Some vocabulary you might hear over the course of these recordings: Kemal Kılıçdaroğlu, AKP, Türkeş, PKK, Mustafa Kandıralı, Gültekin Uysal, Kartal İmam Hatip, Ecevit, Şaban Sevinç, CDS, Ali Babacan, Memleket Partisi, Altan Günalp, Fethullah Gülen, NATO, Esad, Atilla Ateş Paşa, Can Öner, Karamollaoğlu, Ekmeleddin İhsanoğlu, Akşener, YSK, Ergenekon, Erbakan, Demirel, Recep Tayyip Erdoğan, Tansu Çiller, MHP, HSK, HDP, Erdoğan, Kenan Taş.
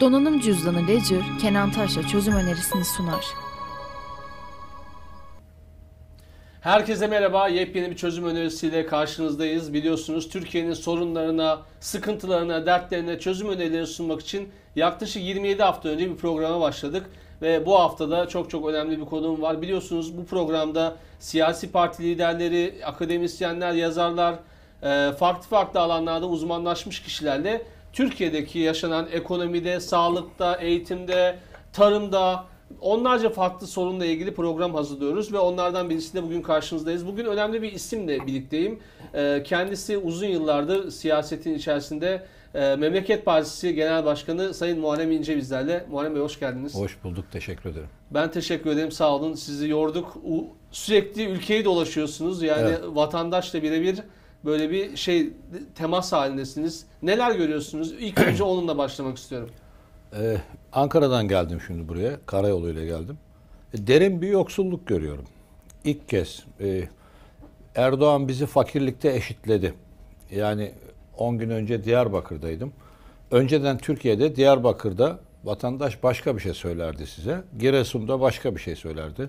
Donanım cüzdanı Ledger, Kenan Taş'la çözüm önerisini sunar. Herkese merhaba, yepyeni bir çözüm önerisiyle karşınızdayız. Biliyorsunuz Türkiye'nin sorunlarına, sıkıntılarına, dertlerine çözüm önerileri sunmak için yaklaşık 27 hafta önce bir programa başladık. Ve bu haftada çok önemli bir konuğum var. Biliyorsunuz bu programda siyasi parti liderleri, akademisyenler, yazarlar, farklı alanlarda uzmanlaşmış kişilerle Türkiye'deki yaşanan ekonomide, sağlıkta, eğitimde, tarımda onlarca farklı sorunla ilgili program hazırlıyoruz ve onlardan birisiyle bugün karşınızdayız. Bugün önemli bir isimle birlikteyim. Kendisi uzun yıllardır siyasetin içerisinde. Memleket Partisi Genel Başkanı Sayın Muharrem İnce bizlerle. Muharrem Bey hoş geldiniz. Hoş bulduk, teşekkür ederim. Ben teşekkür ederim, sağ olun. Sizi yorduk. Sürekli ülkeyi dolaşıyorsunuz. Yani evet, vatandaşla birebir böyle bir temas halindesiniz. Neler görüyorsunuz? İlk önce onunla başlamak istiyorum. Ankara'dan geldim şimdi buraya. Karayoluyla geldim. Derin bir yoksulluk görüyorum. İlk kez Erdoğan bizi fakirlikte eşitledi. Yani 10 gün önce Diyarbakır'daydım. Önceden Türkiye'de, Diyarbakır'da vatandaş başka bir şey söylerdi size. Giresun'da başka bir şey söylerdi.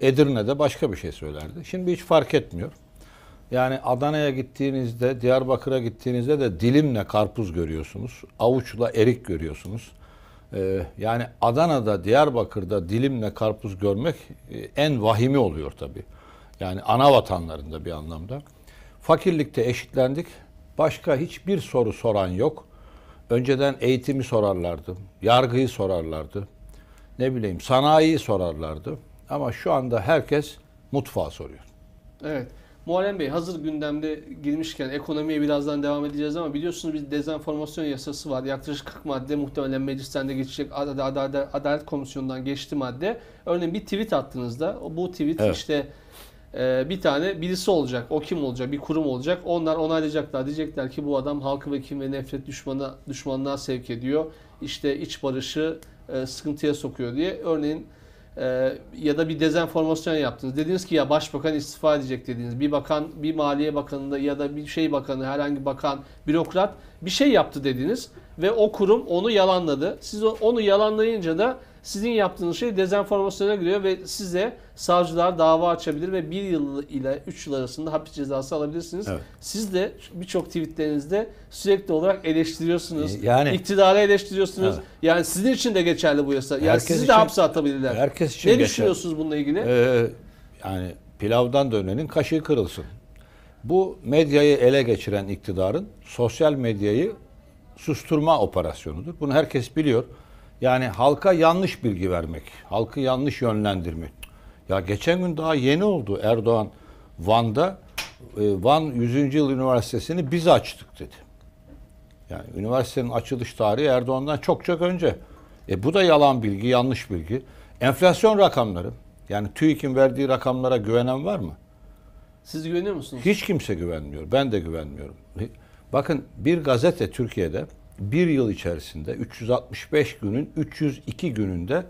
Edirne'de başka bir şey söylerdi. Şimdi hiç fark etmiyor. Yani Adana'ya gittiğinizde, Diyarbakır'a gittiğinizde de dilimle karpuz görüyorsunuz. Avuçla erik görüyorsunuz. Yani Adana'da, Diyarbakır'da dilimle karpuz görmek en vahimi oluyor tabii. Yani ana vatanlarında bir anlamda. Fakirlikte eşitlendik. Başka hiçbir soru soran yok. Önceden eğitimi sorarlardı, yargıyı sorarlardı, ne bileyim sanayiyi sorarlardı. Ama şu anda herkes mutfağı soruyor. Evet. Muharrem Bey, hazır gündemde girmişken ekonomiye birazdan devam edeceğiz ama biliyorsunuz bir dezenformasyon yasası var. Yaklaşık 40 madde muhtemelen meclisten de geçecek. Adalet Komisyonu'ndan geçti madde. Örneğin bir tweet attığınızda bu tweet bir tane birisi olacak, o kim olacak, bir kurum olacak. Onlar onaylayacaklar, diyecekler ki bu adam halkı ve kin ve nefret düşmanlığa sevk ediyor. İşte iç barışı sıkıntıya sokuyor diye. Örneğin ya da bir dezenformasyon yaptınız. Dediniz ki ya başbakan istifa edecek dediniz. Bir bakan, bir maliye bakanında ya da bir bakanı, herhangi bakan, bürokrat bir şey yaptı dediniz. Ve o kurum onu yalanladı. Siz onu yalanlayınca da sizin yaptığınız şey dezenformasyona giriyor ve size savcılar dava açabilir ve 1 yıl ile 3 yıl arasında hapis cezası alabilirsiniz. Evet. Siz de birçok tweetlerinizde sürekli olarak eleştiriyorsunuz. Yani, iktidarı eleştiriyorsunuz. Evet. Yani sizin için de geçerli bu yasa. Yani herkes sizi de hapse atabilirler. Herkes için ne geçer. Düşünüyorsunuz bununla ilgili? Yani pilavdan dönenin kaşığı kırılsın. Bu medyayı ele geçiren iktidarın sosyal medyayı susturma operasyonudur. Bunu herkes biliyor. Yani halka yanlış bilgi vermek, halkı yanlış yönlendirmek. Ya geçen gün daha yeni oldu, Erdoğan Van'da, Van 100. Yıl Üniversitesi'ni biz açtık dedi. Yani üniversitenin açılış tarihi Erdoğan'dan çok önce. Bu da yalan bilgi, yanlış bilgi. Enflasyon rakamları, yani TÜİK'in verdiği rakamlara güvenen var mı? Siz güveniyor musunuz? Hiç kimse güvenmiyor, ben de güvenmiyorum. Bakın bir gazete Türkiye'de bir yıl içerisinde 365 günün 302 gününde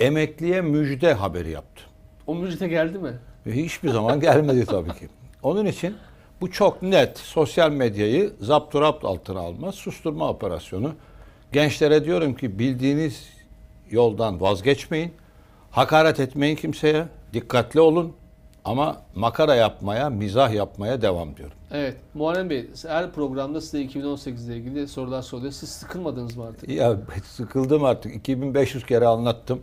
emekliye müjde haberi yaptı. O müjde geldi mi? Hiçbir zaman gelmedi tabii ki. Onun için bu çok net, sosyal medyayı zapturapt altına almaz, susturma operasyonu. Gençlere diyorum ki bildiğiniz yoldan vazgeçmeyin, hakaret etmeyin kimseye, dikkatli olun. Ama makara yapmaya, mizah yapmaya devam diyorum. Evet. Muharrem Bey, her programda size 2018 ile ilgili sorular soruyor. Siz sıkılmadınız mı artık? Ya sıkıldım artık. 2500 kere anlattım.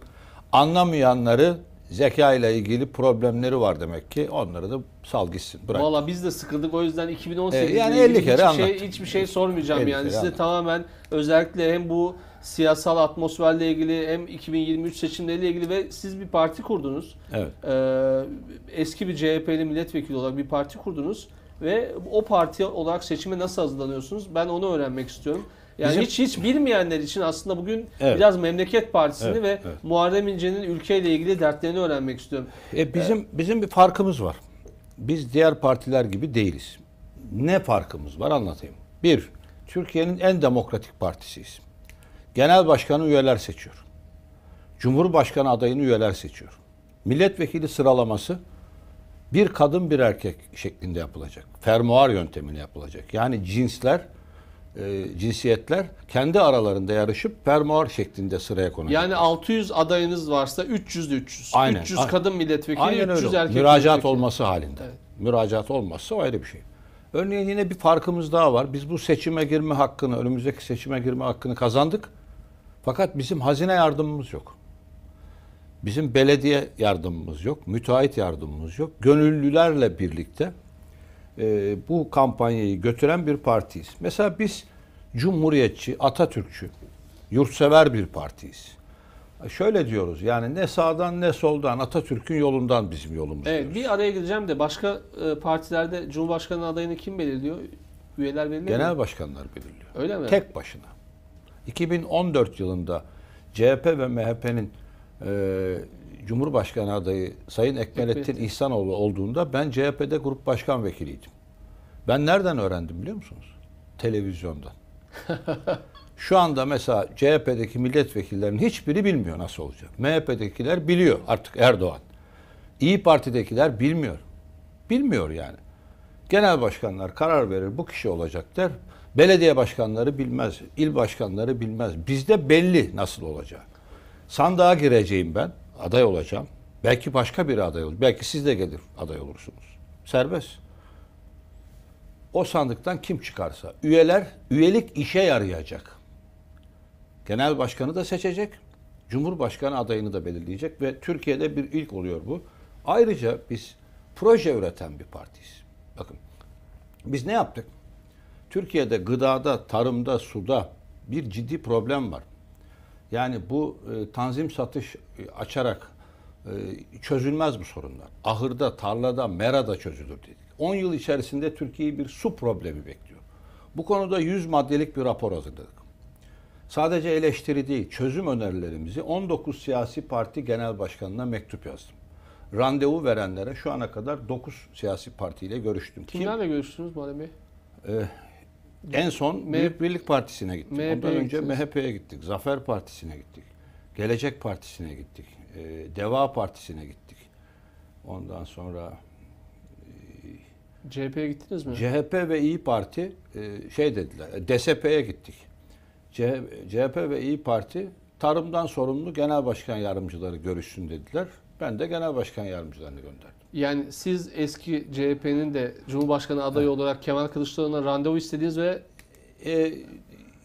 Anlamayanları zeka ile ilgili problemleri var demek ki. Onları da sal gitsin. Bırak. Valla biz de sıkıldık. O yüzden 2018 ile yani ilgili hiçbir şey sormayacağım. Yani size anlattım. Tamamen özellikle hem bu siyasal atmosferle ilgili hem 2023 seçimleriyle ilgili ve siz bir parti kurdunuz. Evet. Eski bir CHP'li milletvekili olarak bir parti kurdunuz ve o parti olarak seçime nasıl hazırlanıyorsunuz? Ben onu öğrenmek istiyorum. Yani hiç bilmeyenler için aslında bugün biraz Memleket Partisi'ni ve Muharrem İnce'nin ülkeyle ilgili dertlerini öğrenmek istiyorum. Bizim bir farkımız var. Biz diğer partiler gibi değiliz. Ne farkımız var anlatayım. Bir, Türkiye'nin en demokratik partisiyiz. Genel başkanı üyeler seçiyor. Cumhurbaşkanı adayını üyeler seçiyor. Milletvekili sıralaması bir kadın bir erkek şeklinde yapılacak. Fermuar yöntemiyle yapılacak. Yani cinsler cinsiyetler kendi aralarında yarışıp fermuar şeklinde sıraya konacaklar. Yani 600 adayınız varsa 300'de 300. Aynen. 300 kadın milletvekili, aynen 300 öyle. Erkek müracaat milletvekili olması halinde. Evet. Müracaat olmazsa ayrı bir şey. Örneğin yine bir farkımız daha var. Biz bu seçime girme hakkını, önümüzdeki seçime girme hakkını kazandık. Fakat bizim hazine yardımımız yok. Bizim belediye yardımımız yok. Müteahhit yardımımız yok. Gönüllülerle birlikte bu kampanyayı götüren bir partiyiz. Mesela biz cumhuriyetçi, Atatürkçü, yurtsever bir partiyiz. Şöyle diyoruz yani, ne sağdan ne soldan, Atatürk'ün yolundan bizim yolumuz. Evet, diyoruz. Bir araya gideceğim de başka partilerde Cumhurbaşkanı adayını kim belirliyor? Üyeler belirliyor. Genel başkanlar belirliyor. Öyle mi? Tek başına. 2014 yılında CHP ve MHP'nin Cumhurbaşkanı adayı Sayın Ekmeleddin İhsanoğlu olduğunda ben CHP'de grup başkan vekiliydim. Ben nereden öğrendim biliyor musunuz? Televizyondan. Şu anda mesela CHP'deki milletvekillerinin hiçbiri bilmiyor nasıl olacak. MHP'dekiler biliyor artık Erdoğan. İYİ Parti'dekiler bilmiyor. Bilmiyor yani. Genel başkanlar karar verir, bu kişi olacak der. Belediye başkanları bilmez, il başkanları bilmez. Bizde belli nasıl olacak. Sandığa gireceğim ben, aday olacağım. Belki başka biri aday olur. Belki siz de gelir aday olursunuz. Serbest. O sandıktan kim çıkarsa. Üyelik işe yarayacak. Genel başkanı da seçecek. Cumhurbaşkanı adayını da belirleyecek ve Türkiye'de bir ilk oluyor bu. Ayrıca biz proje üreten bir partiyiz. Bakın biz ne yaptık? Türkiye'de gıdada, tarımda, suda bir ciddi problem var. Yani bu tanzim satış açarak çözülmez bu sorunlar. Ahırda, tarlada, merada çözülür dedik. 10 yıl içerisinde Türkiye'yi bir su problemi bekliyor. Bu konuda 100 maddelik bir rapor hazırladık. Sadece eleştiri değil, çözüm önerilerimizi 19 siyasi parti genel başkanına mektup yazdım. Randevu verenlere şu ana kadar 9 siyasi partiyle görüştüm. Kimlerle görüştünüz Muharrem Bey? En son Büyük Birlik Partisi'ne gittik. Ondan önce MHP'ye gittik. Zafer Partisi'ne gittik. Gelecek Partisi'ne gittik. Deva Partisi'ne gittik. Ondan sonra CHP'ye gittiniz mi? CHP ve İYİ Parti şey dediler. DSP'ye gittik. CHP ve İYİ Parti tarımdan sorumlu genel başkan yardımcıları görüşsün dediler. Ben de genel başkan yardımcılarını gönderdim. Yani siz eski CHP'nin de Cumhurbaşkanı adayı olarak Kemal Kılıçdaroğlu'na randevu istediniz ve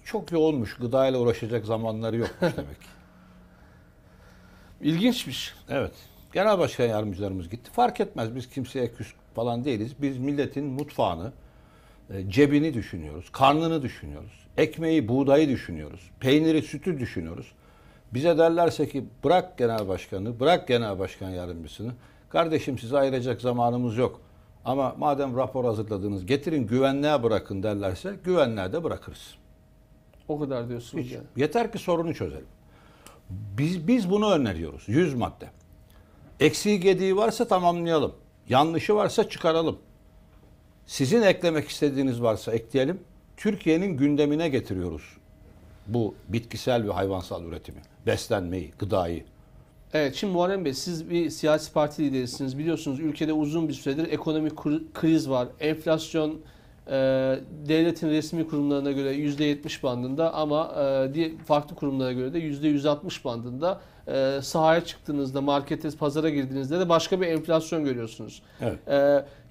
çok yoğunmuş. Gıdayla uğraşacak zamanları yokmuş demek. İlginçmiş. Evet. Genel başkan yardımcılarımız gitti. Fark etmez, biz kimseye küs falan değiliz. Biz milletin mutfağını, cebini düşünüyoruz. Karnını düşünüyoruz. Ekmeği, buğdayı düşünüyoruz. Peyniri, sütü düşünüyoruz. Bize derlerse ki bırak genel başkanı, bırak genel başkan yardımcısını. Kardeşim size ayıracak zamanımız yok. Ama madem rapor hazırladınız, getirin güvenliğe bırakın derlerse güvenliğe de bırakırız. O kadar diyorsunuz. Hiç. Yani. Yeter ki sorunu çözelim. Biz bunu öneriyoruz. 100 madde. Eksiği gediği varsa tamamlayalım. Yanlışı varsa çıkaralım. Sizin eklemek istediğiniz varsa ekleyelim. Türkiye'nin gündemine getiriyoruz bu bitkisel ve hayvansal üretimi, beslenmeyi, gıdayı. Evet, şimdi Muharrem Bey, siz bir siyasi parti liderisiniz. Biliyorsunuz ülkede uzun bir süredir ekonomik kriz var. Enflasyon devletin resmi kurumlarına göre %70 bandında ama farklı kurumlara göre de %160 bandında. Sahaya çıktığınızda, markete, pazara girdiğinizde de başka bir enflasyon görüyorsunuz. Evet.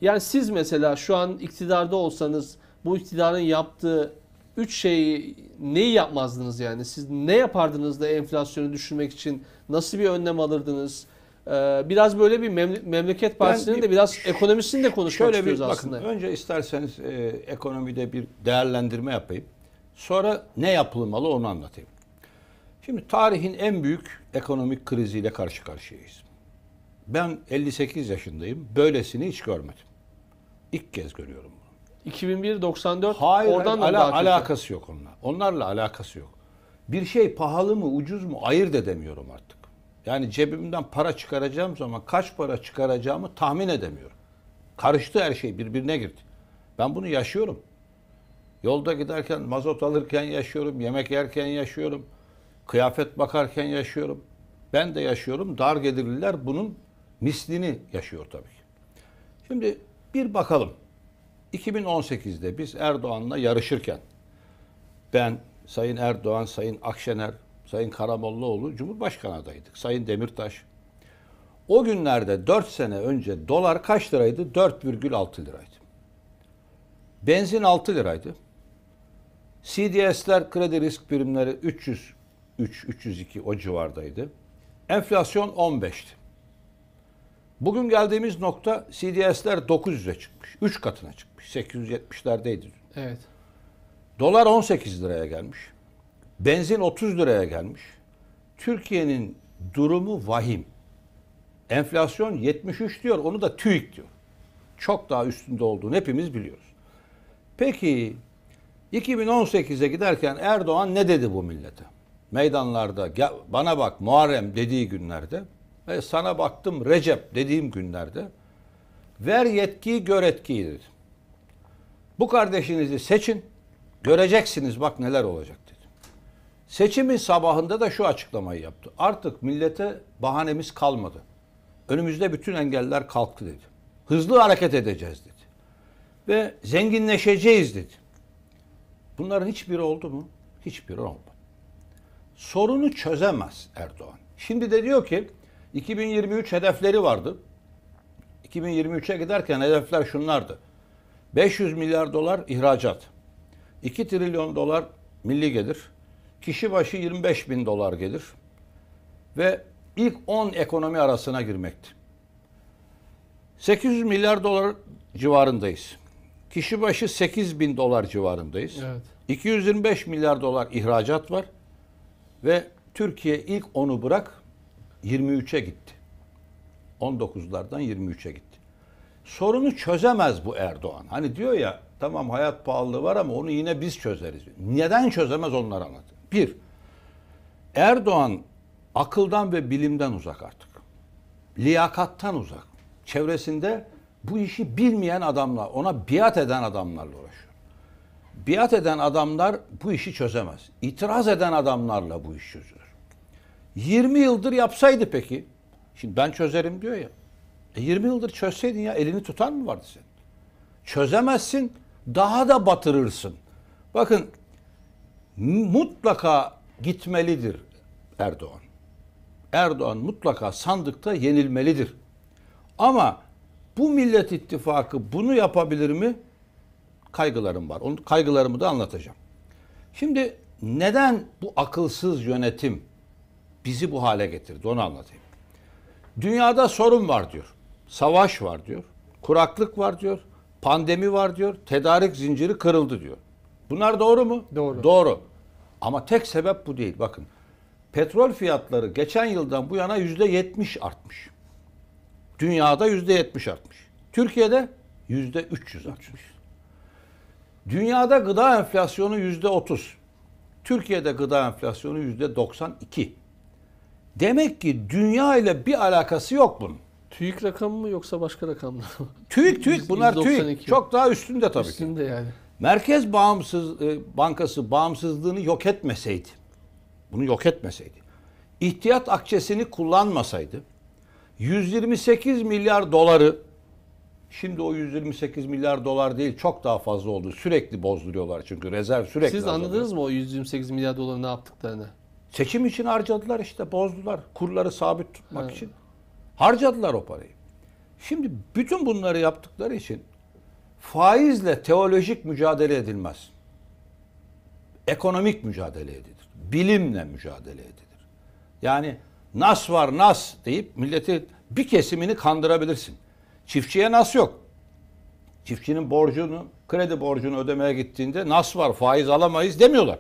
Yani siz mesela şu an iktidarda olsanız bu iktidarın yaptığı 3 şeyi neyi yapmazdınız yani? Siz ne yapardınız da enflasyonu düşürmek için nasıl bir önlem alırdınız? Biraz böyle bir Memleket Partisi'nin de biraz ekonomisini de konuşmak istiyoruz aslında. Bakın, önce isterseniz ekonomide bir değerlendirme yapayım. Sonra ne yapılmalı onu anlatayım. Şimdi tarihin en büyük ekonomik kriziyle karşı karşıyayız. Ben 58 yaşındayım. Böylesini hiç görmedim. İlk kez görüyorum bunu. 2001-94 oradan da alakası yok onunla. Onlarla alakası yok. Bir şey pahalı mı ucuz mu ayırt edemiyorum artık. Yani cebimden para çıkaracağım zaman kaç para çıkaracağımı tahmin edemiyorum. Karıştı her şey, birbirine girdi. Ben bunu yaşıyorum. Yolda giderken, mazot alırken yaşıyorum, yemek yerken yaşıyorum, kıyafet bakarken yaşıyorum. Ben de yaşıyorum. Dar gelirliler bunun mislini yaşıyor tabii ki. Şimdi bir bakalım. 2018'de biz Erdoğan'la yarışırken ben, Sayın Erdoğan, Sayın Akşener, Sayın Karamollaoğlu Cumhurbaşkanı adaydık. Sayın Demirtaş. O günlerde 4 sene önce dolar kaç liraydı? 4,6 liraydı. Benzin 6 liraydı. CDS'ler, kredi risk primleri 302 o civardaydı. Enflasyon 15'ti. Bugün geldiğimiz nokta CDS'ler 900'e çıkmış. 3 katına çıkmış. 870'lerdeydi. Evet. Dolar 18 liraya gelmiş. Benzin 30 liraya gelmiş. Türkiye'nin durumu vahim. Enflasyon 73 diyor. Onu da TÜİK diyor. Çok daha üstünde olduğunu hepimiz biliyoruz. Peki 2018'e giderken Erdoğan ne dedi bu millete? Meydanlarda bana bak Muharrem dediği günlerde ve sana baktım Recep dediğim günlerde ver yetkiyi gör etkiyi dedi. Bu kardeşinizi seçin, göreceksiniz bak neler olacak dedi. Seçimin sabahında da şu açıklamayı yaptı. Artık millete bahanemiz kalmadı. Önümüzde bütün engeller kalktı dedi. Hızlı hareket edeceğiz dedi. Ve zenginleşeceğiz dedi. Bunların hiçbiri oldu mu? Hiçbiri olmadı. Sorunu çözemez Erdoğan. Şimdi de diyor ki 2023 hedefleri vardı. 2023'e giderken hedefler şunlardı. 500 milyar dolar ihracat. 2 trilyon dolar milli gelir. Kişi başı 25 bin dolar gelir. Ve ilk 10 ekonomi arasına girmekti. 800 milyar dolar civarındayız. Kişi başı 8 bin dolar civarındayız. Evet. 225 milyar dolar ihracat var. Ve Türkiye ilk 10'u bırak 23'e gitti. 19'lardan 23'e gitti. Sorunu çözemez bu Erdoğan. Hani diyor ya tamam hayat pahalılığı var ama onu yine biz çözeriz. Neden çözemez onları anlat. Bir, Erdoğan akıldan ve bilimden uzak artık. Liyakattan uzak. Çevresinde bu işi bilmeyen adamlar, ona biat eden adamlarla uğraşıyor. Biat eden adamlar bu işi çözemez. İtiraz eden adamlarla bu iş çözülür. 20 yıldır yapsaydı peki, şimdi ben çözerim diyor ya, 20 yıldır çözseydin ya elini tutan mı vardı senin? Çözemezsin, daha da batırırsın. Bakın, mutlaka gitmelidir Erdoğan. Erdoğan mutlaka sandıkta yenilmelidir. Ama bu Millet İttifakı bunu yapabilir mi? Kaygılarım var. Onun kaygılarımı da anlatacağım. Şimdi neden bu akılsız yönetim bizi bu hale getirdi? Onu anlatayım. Dünyada sorun var diyor. Savaş var diyor. Kuraklık var diyor. Pandemi var diyor. Tedarik zinciri kırıldı diyor. Bunlar doğru mu? Doğru. Doğru. Ama tek sebep bu değil. Bakın petrol fiyatları geçen yıldan bu yana %70 artmış. Dünyada %70 artmış. Türkiye'de %300 artmış. Dünyada gıda enflasyonu %30. Türkiye'de gıda enflasyonu %92. Demek ki dünya ile bir alakası yok bunun. TÜİK rakamı mı yoksa başka rakamlar mı? TÜİK bunlar TÜİK. Çok daha üstünde tabii ki. Üstünde yani. Merkez Bankası bağımsızlığını yok etmeseydi, bunu yok etmeseydi, ihtiyat akçesini kullanmasaydı, 128 milyar doları, şimdi o 128 milyar dolar değil çok daha fazla oldu. Sürekli bozduruyorlar çünkü rezerv sürekli. Siz anladınız mı o 128 milyar doları ne yaptıklarını? Seçim için harcadılar işte, bozdular. Kurları sabit tutmak için harcadılar o parayı. Şimdi bütün bunları yaptıkları için faizle teolojik mücadele edilmez. Ekonomik mücadele edilir. Bilimle mücadele edilir. Yani nas var nas deyip milleti bir kesimini kandırabilirsin. Çiftçiye nas yok. Çiftçinin borcunu, kredi borcunu ödemeye gittiğinde nas var faiz alamayız demiyorlar.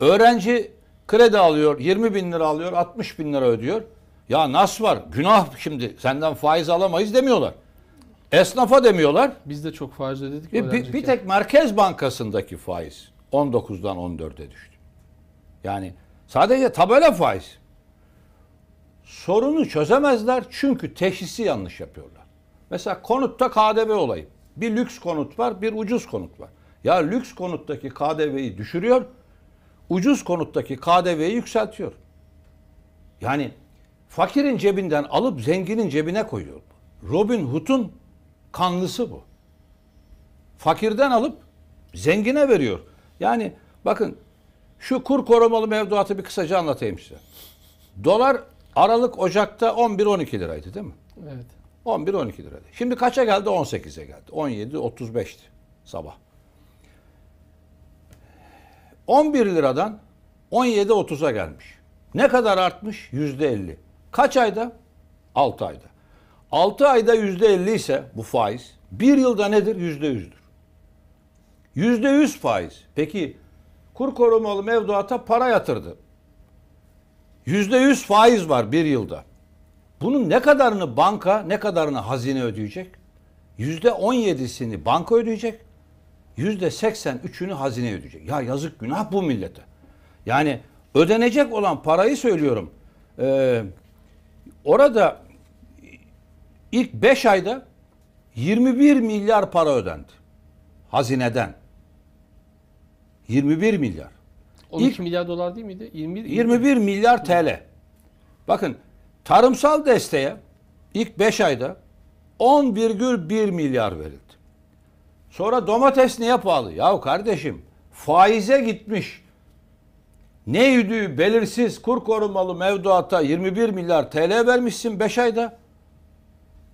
Öğrenci kredi alıyor, 20 bin lira alıyor, 60 bin lira ödüyor. Ya nas var, günah şimdi senden faiz alamayız demiyorlar. Esnafa demiyorlar. Biz de çok faiz ödedik. Bir tek Merkez Bankası'ndaki faiz 19'dan 14'e düştü. Yani sadece tabela faiz. Sorunu çözemezler çünkü teşhisi yanlış yapıyorlar. Mesela konutta KDV olayı. Bir lüks konut var, bir ucuz konut var. Ya lüks konuttaki KDV'yi düşürüyor, ucuz konuttaki KDV'yi yükseltiyor. Yani fakirin cebinden alıp zenginin cebine koyuyor. Robin Hood'un kanlısı bu. Fakirden alıp zengine veriyor. Yani bakın Şu kur korumalı mevduatı bir kısaca anlatayım size. Dolar Aralık Ocak'ta 11-12 liraydı değil mi? Evet. 11-12 liraydı. Şimdi kaça geldi? 18'e geldi. 17-35'ti sabah. 11 liradan 17-30'a gelmiş. Ne kadar artmış? %50. Kaç ayda? 6 ayda. 6 ayda %50 ise bu faiz, 1 yılda nedir? %100'dür. %100 faiz. Peki kur korumalı mevduata para yatırdı. %100 faiz var 1 yılda. Bunun ne kadarını banka, ne kadarını hazine ödeyecek? %17'sini banka ödeyecek. %83'ünü hazine ödeyecek. Ya yazık günah bu millete. Yani ödenecek olan parayı söylüyorum. Orada ilk 5 ayda 21 milyar para ödendi. Hazineden. 21 milyar. 13 ilk, milyar dolar değil miydi? 21 milyar TL. Bakın tarımsal desteğe ilk 5 ayda 10,1 milyar verildi. Sonra domates niye pahalı? Yahu kardeşim faize gitmiş. Ne yürüdüğü belirsiz kur korumalı mevduata 21 milyar TL vermişsin 5 ayda.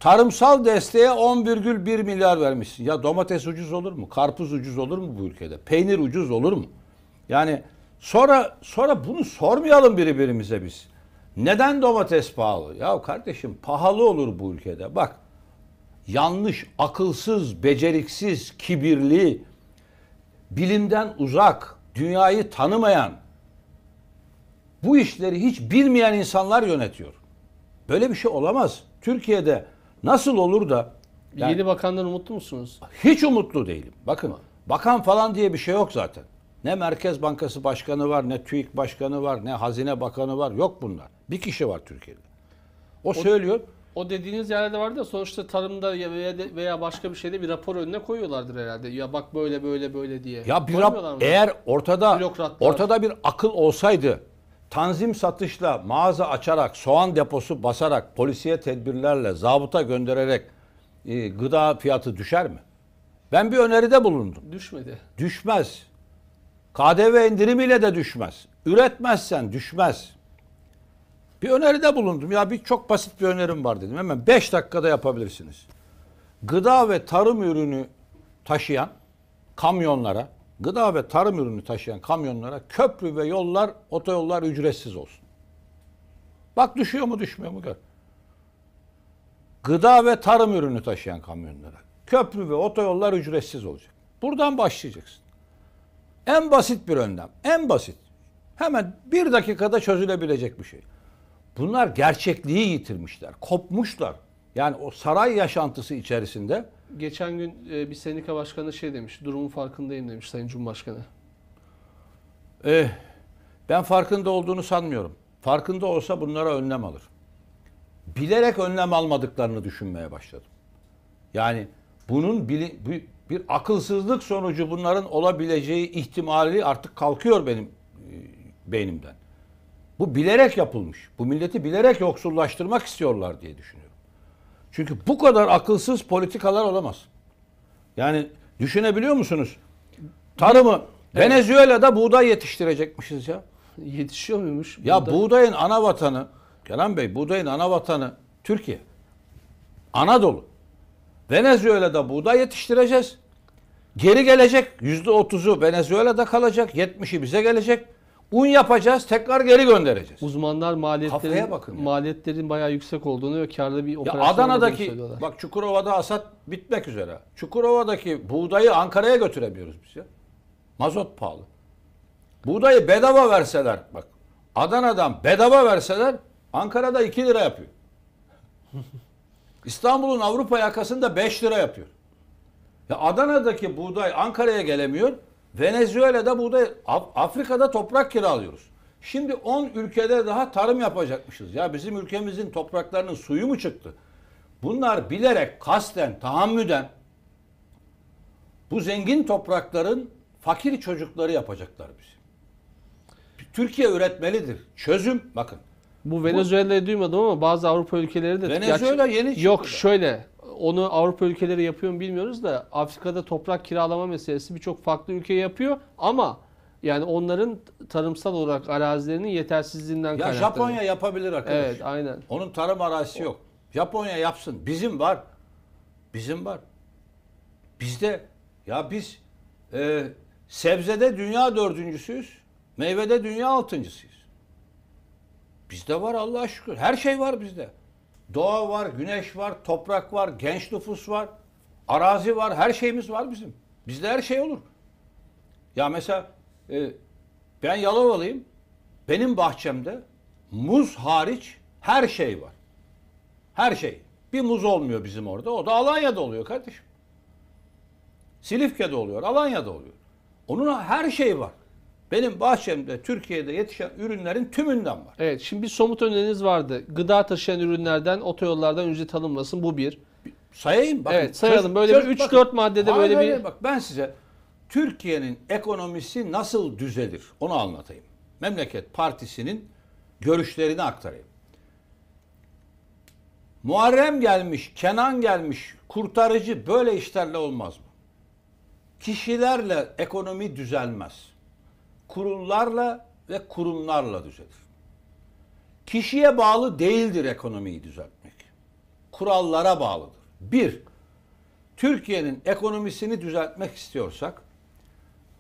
Tarımsal desteğe 10,1 milyar vermişsin. Ya domates ucuz olur mu? Karpuz ucuz olur mu bu ülkede? Peynir ucuz olur mu? Yani sonra bunu sormayalım birbirimize biz. Neden domates pahalı? Ya kardeşim pahalı olur bu ülkede. Bak yanlış, akılsız, beceriksiz, kibirli, bilimden uzak, dünyayı tanımayan, bu işleri hiç bilmeyen insanlar yönetiyor. Böyle bir şey olamaz. Türkiye'de nasıl olur da... Yani, yeni bakandan umutlu musunuz? Hiç umutlu değilim. Bakın bakan falan diye bir şey yok zaten. Ne Merkez Bankası Başkanı var, ne TÜİK Başkanı var, ne Hazine Bakanı var. Yok bunlar. Bir kişi var Türkiye'de. O söylüyor. O dediğiniz yerde vardı da sonuçta tarımda veya başka bir şeyde bir rapor önüne koyuyorlardır herhalde. Ya bak böyle böyle böyle diye. Ya bir eğer ortada bir akıl olsaydı, tanzim satışla mağaza açarak, soğan deposu basarak, polisiye tedbirlerle, zabıta göndererek gıda fiyatı düşer mi? Ben bir öneride bulundum. Düşmedi. Düşmez. KDV indirimiyle de düşmez. Üretmezsen düşmez. Bir öneride bulundum. Ya bir çok basit bir önerim var dedim. Hemen 5 dakikada yapabilirsiniz. Gıda ve tarım ürünü taşıyan kamyonlara, köprü ve yollar, otoyollar ücretsiz olsun. Bak düşüyor mu düşmüyor mu gör. Gıda ve tarım ürünü taşıyan kamyonlara köprü ve otoyollar ücretsiz olacak. Buradan başlayacaksın. En basit bir önlem. En basit. Hemen 1 dakikada çözülebilecek bir şey. Bunlar gerçekliği yitirmişler. Kopmuşlar. Yani o saray yaşantısı içerisinde. Geçen gün bir sendika başkanı şey demiş. Durumun farkındayım demiş Sayın Cumhurbaşkanı. Ben farkında olduğunu sanmıyorum. Farkında olsa bunlara önlem alır. Bilerek önlem almadıklarını düşünmeye başladım. Yani bunun bir akılsızlık sonucu bunların olabileceği ihtimali artık kalkıyor benim beynimden. Bu bilerek yapılmış. Bu milleti bilerek yoksullaştırmak istiyorlar diye düşünüyorum. Çünkü bu kadar akılsız politikalar olamaz. Yani düşünebiliyor musunuz? Tarımı evet. Venezuela'da buğday yetiştirecekmişiz ya. Yetişiyor muymuş? Ya buğdayın ana vatanı, Kenan Bey, buğdayın ana vatanı Türkiye. Anadolu. Venezuela'da buğday yetiştireceğiz. Geri gelecek. %30'u Venezuela'da kalacak. 70'i bize gelecek. Un yapacağız. Tekrar geri göndereceğiz. Uzmanlar maliyetlerin bayağı yüksek olduğunu ve karlı bir operasyon olduğunu söylüyorlar. Adana'daki, bak Çukurova'da hasat bitmek üzere. Çukurova'daki buğdayı Ankara'ya götüremiyoruz biz ya. Mazot pahalı. Buğdayı bedava verseler, bak Adana'dan bedava verseler Ankara'da 2 lira yapıyor. İstanbul'un Avrupa yakasında 5 lira yapıyor. Ya Adana'daki buğday Ankara'ya gelemiyor. Venezuela'da buğday, Afrika'da toprak kiralıyoruz. Şimdi 10 ülkede daha tarım yapacakmışız. Ya bizim ülkemizin topraklarının suyu mu çıktı? Bunlar bilerek, kasten, tahammüden bu zengin toprakların fakir çocukları yapacaklar bizi. Türkiye üretmelidir. Çözüm, bakın. Bu Venezuela'yı duymadım ama bazı Avrupa ülkeleri de... Venezuela yeni çıktı. Yok şöyle, onu Avrupa ülkeleri yapıyor mu bilmiyoruz da Afrika'da toprak kiralama meselesi birçok farklı ülke yapıyor ama Yani onların tarımsal olarak arazilerinin yetersizliğinden kaynaklı. Ya Japonya yapabilir arkadaş. Evet, aynen. Onun tarım arazisi yok. Japonya yapsın. Bizim var. Bizim var. Bizde ya biz sebzede dünya dördüncüsüyüz. Meyvede dünya altıncısıyız. Bizde var Allah'a şükür. Her şey var bizde. Doğa var, güneş var, toprak var, genç nüfus var, arazi var, her şeyimiz var bizim. Bizde her şey olur. Ya mesela ben Yalovalıyım. Benim bahçemde muz hariç her şey var. Her şey. Bir muz olmuyor bizim orada. O da Alanya'da oluyor kardeşim. Silifke'de oluyor, Alanya'da oluyor. Onun her şeyi var. Benim bahçemde Türkiye'de yetişen ürünlerin tümünden var. Evet, şimdi bir somut öneriniz vardı. Gıda taşıyan ürünlerden, otoyollardan ücret alınmasın. Bu bir. Sayayım. Bakın, evet, sayalım. Böyle 3-4 maddede aynen, böyle bir... Aynen. Bak ben size Türkiye'nin ekonomisi nasıl düzelir onu anlatayım. Memleket Partisi'nin görüşlerini aktarayım. Muharrem gelmiş, Kenan gelmiş, kurtarıcı böyle işlerle olmaz mı? Kişilerle ekonomi düzelmez. Kurullarla ve kurumlarla düzelir. Kişiye bağlı değildir ekonomiyi düzeltmek. Kurallara bağlıdır. Bir, Türkiye'nin ekonomisini düzeltmek istiyorsak,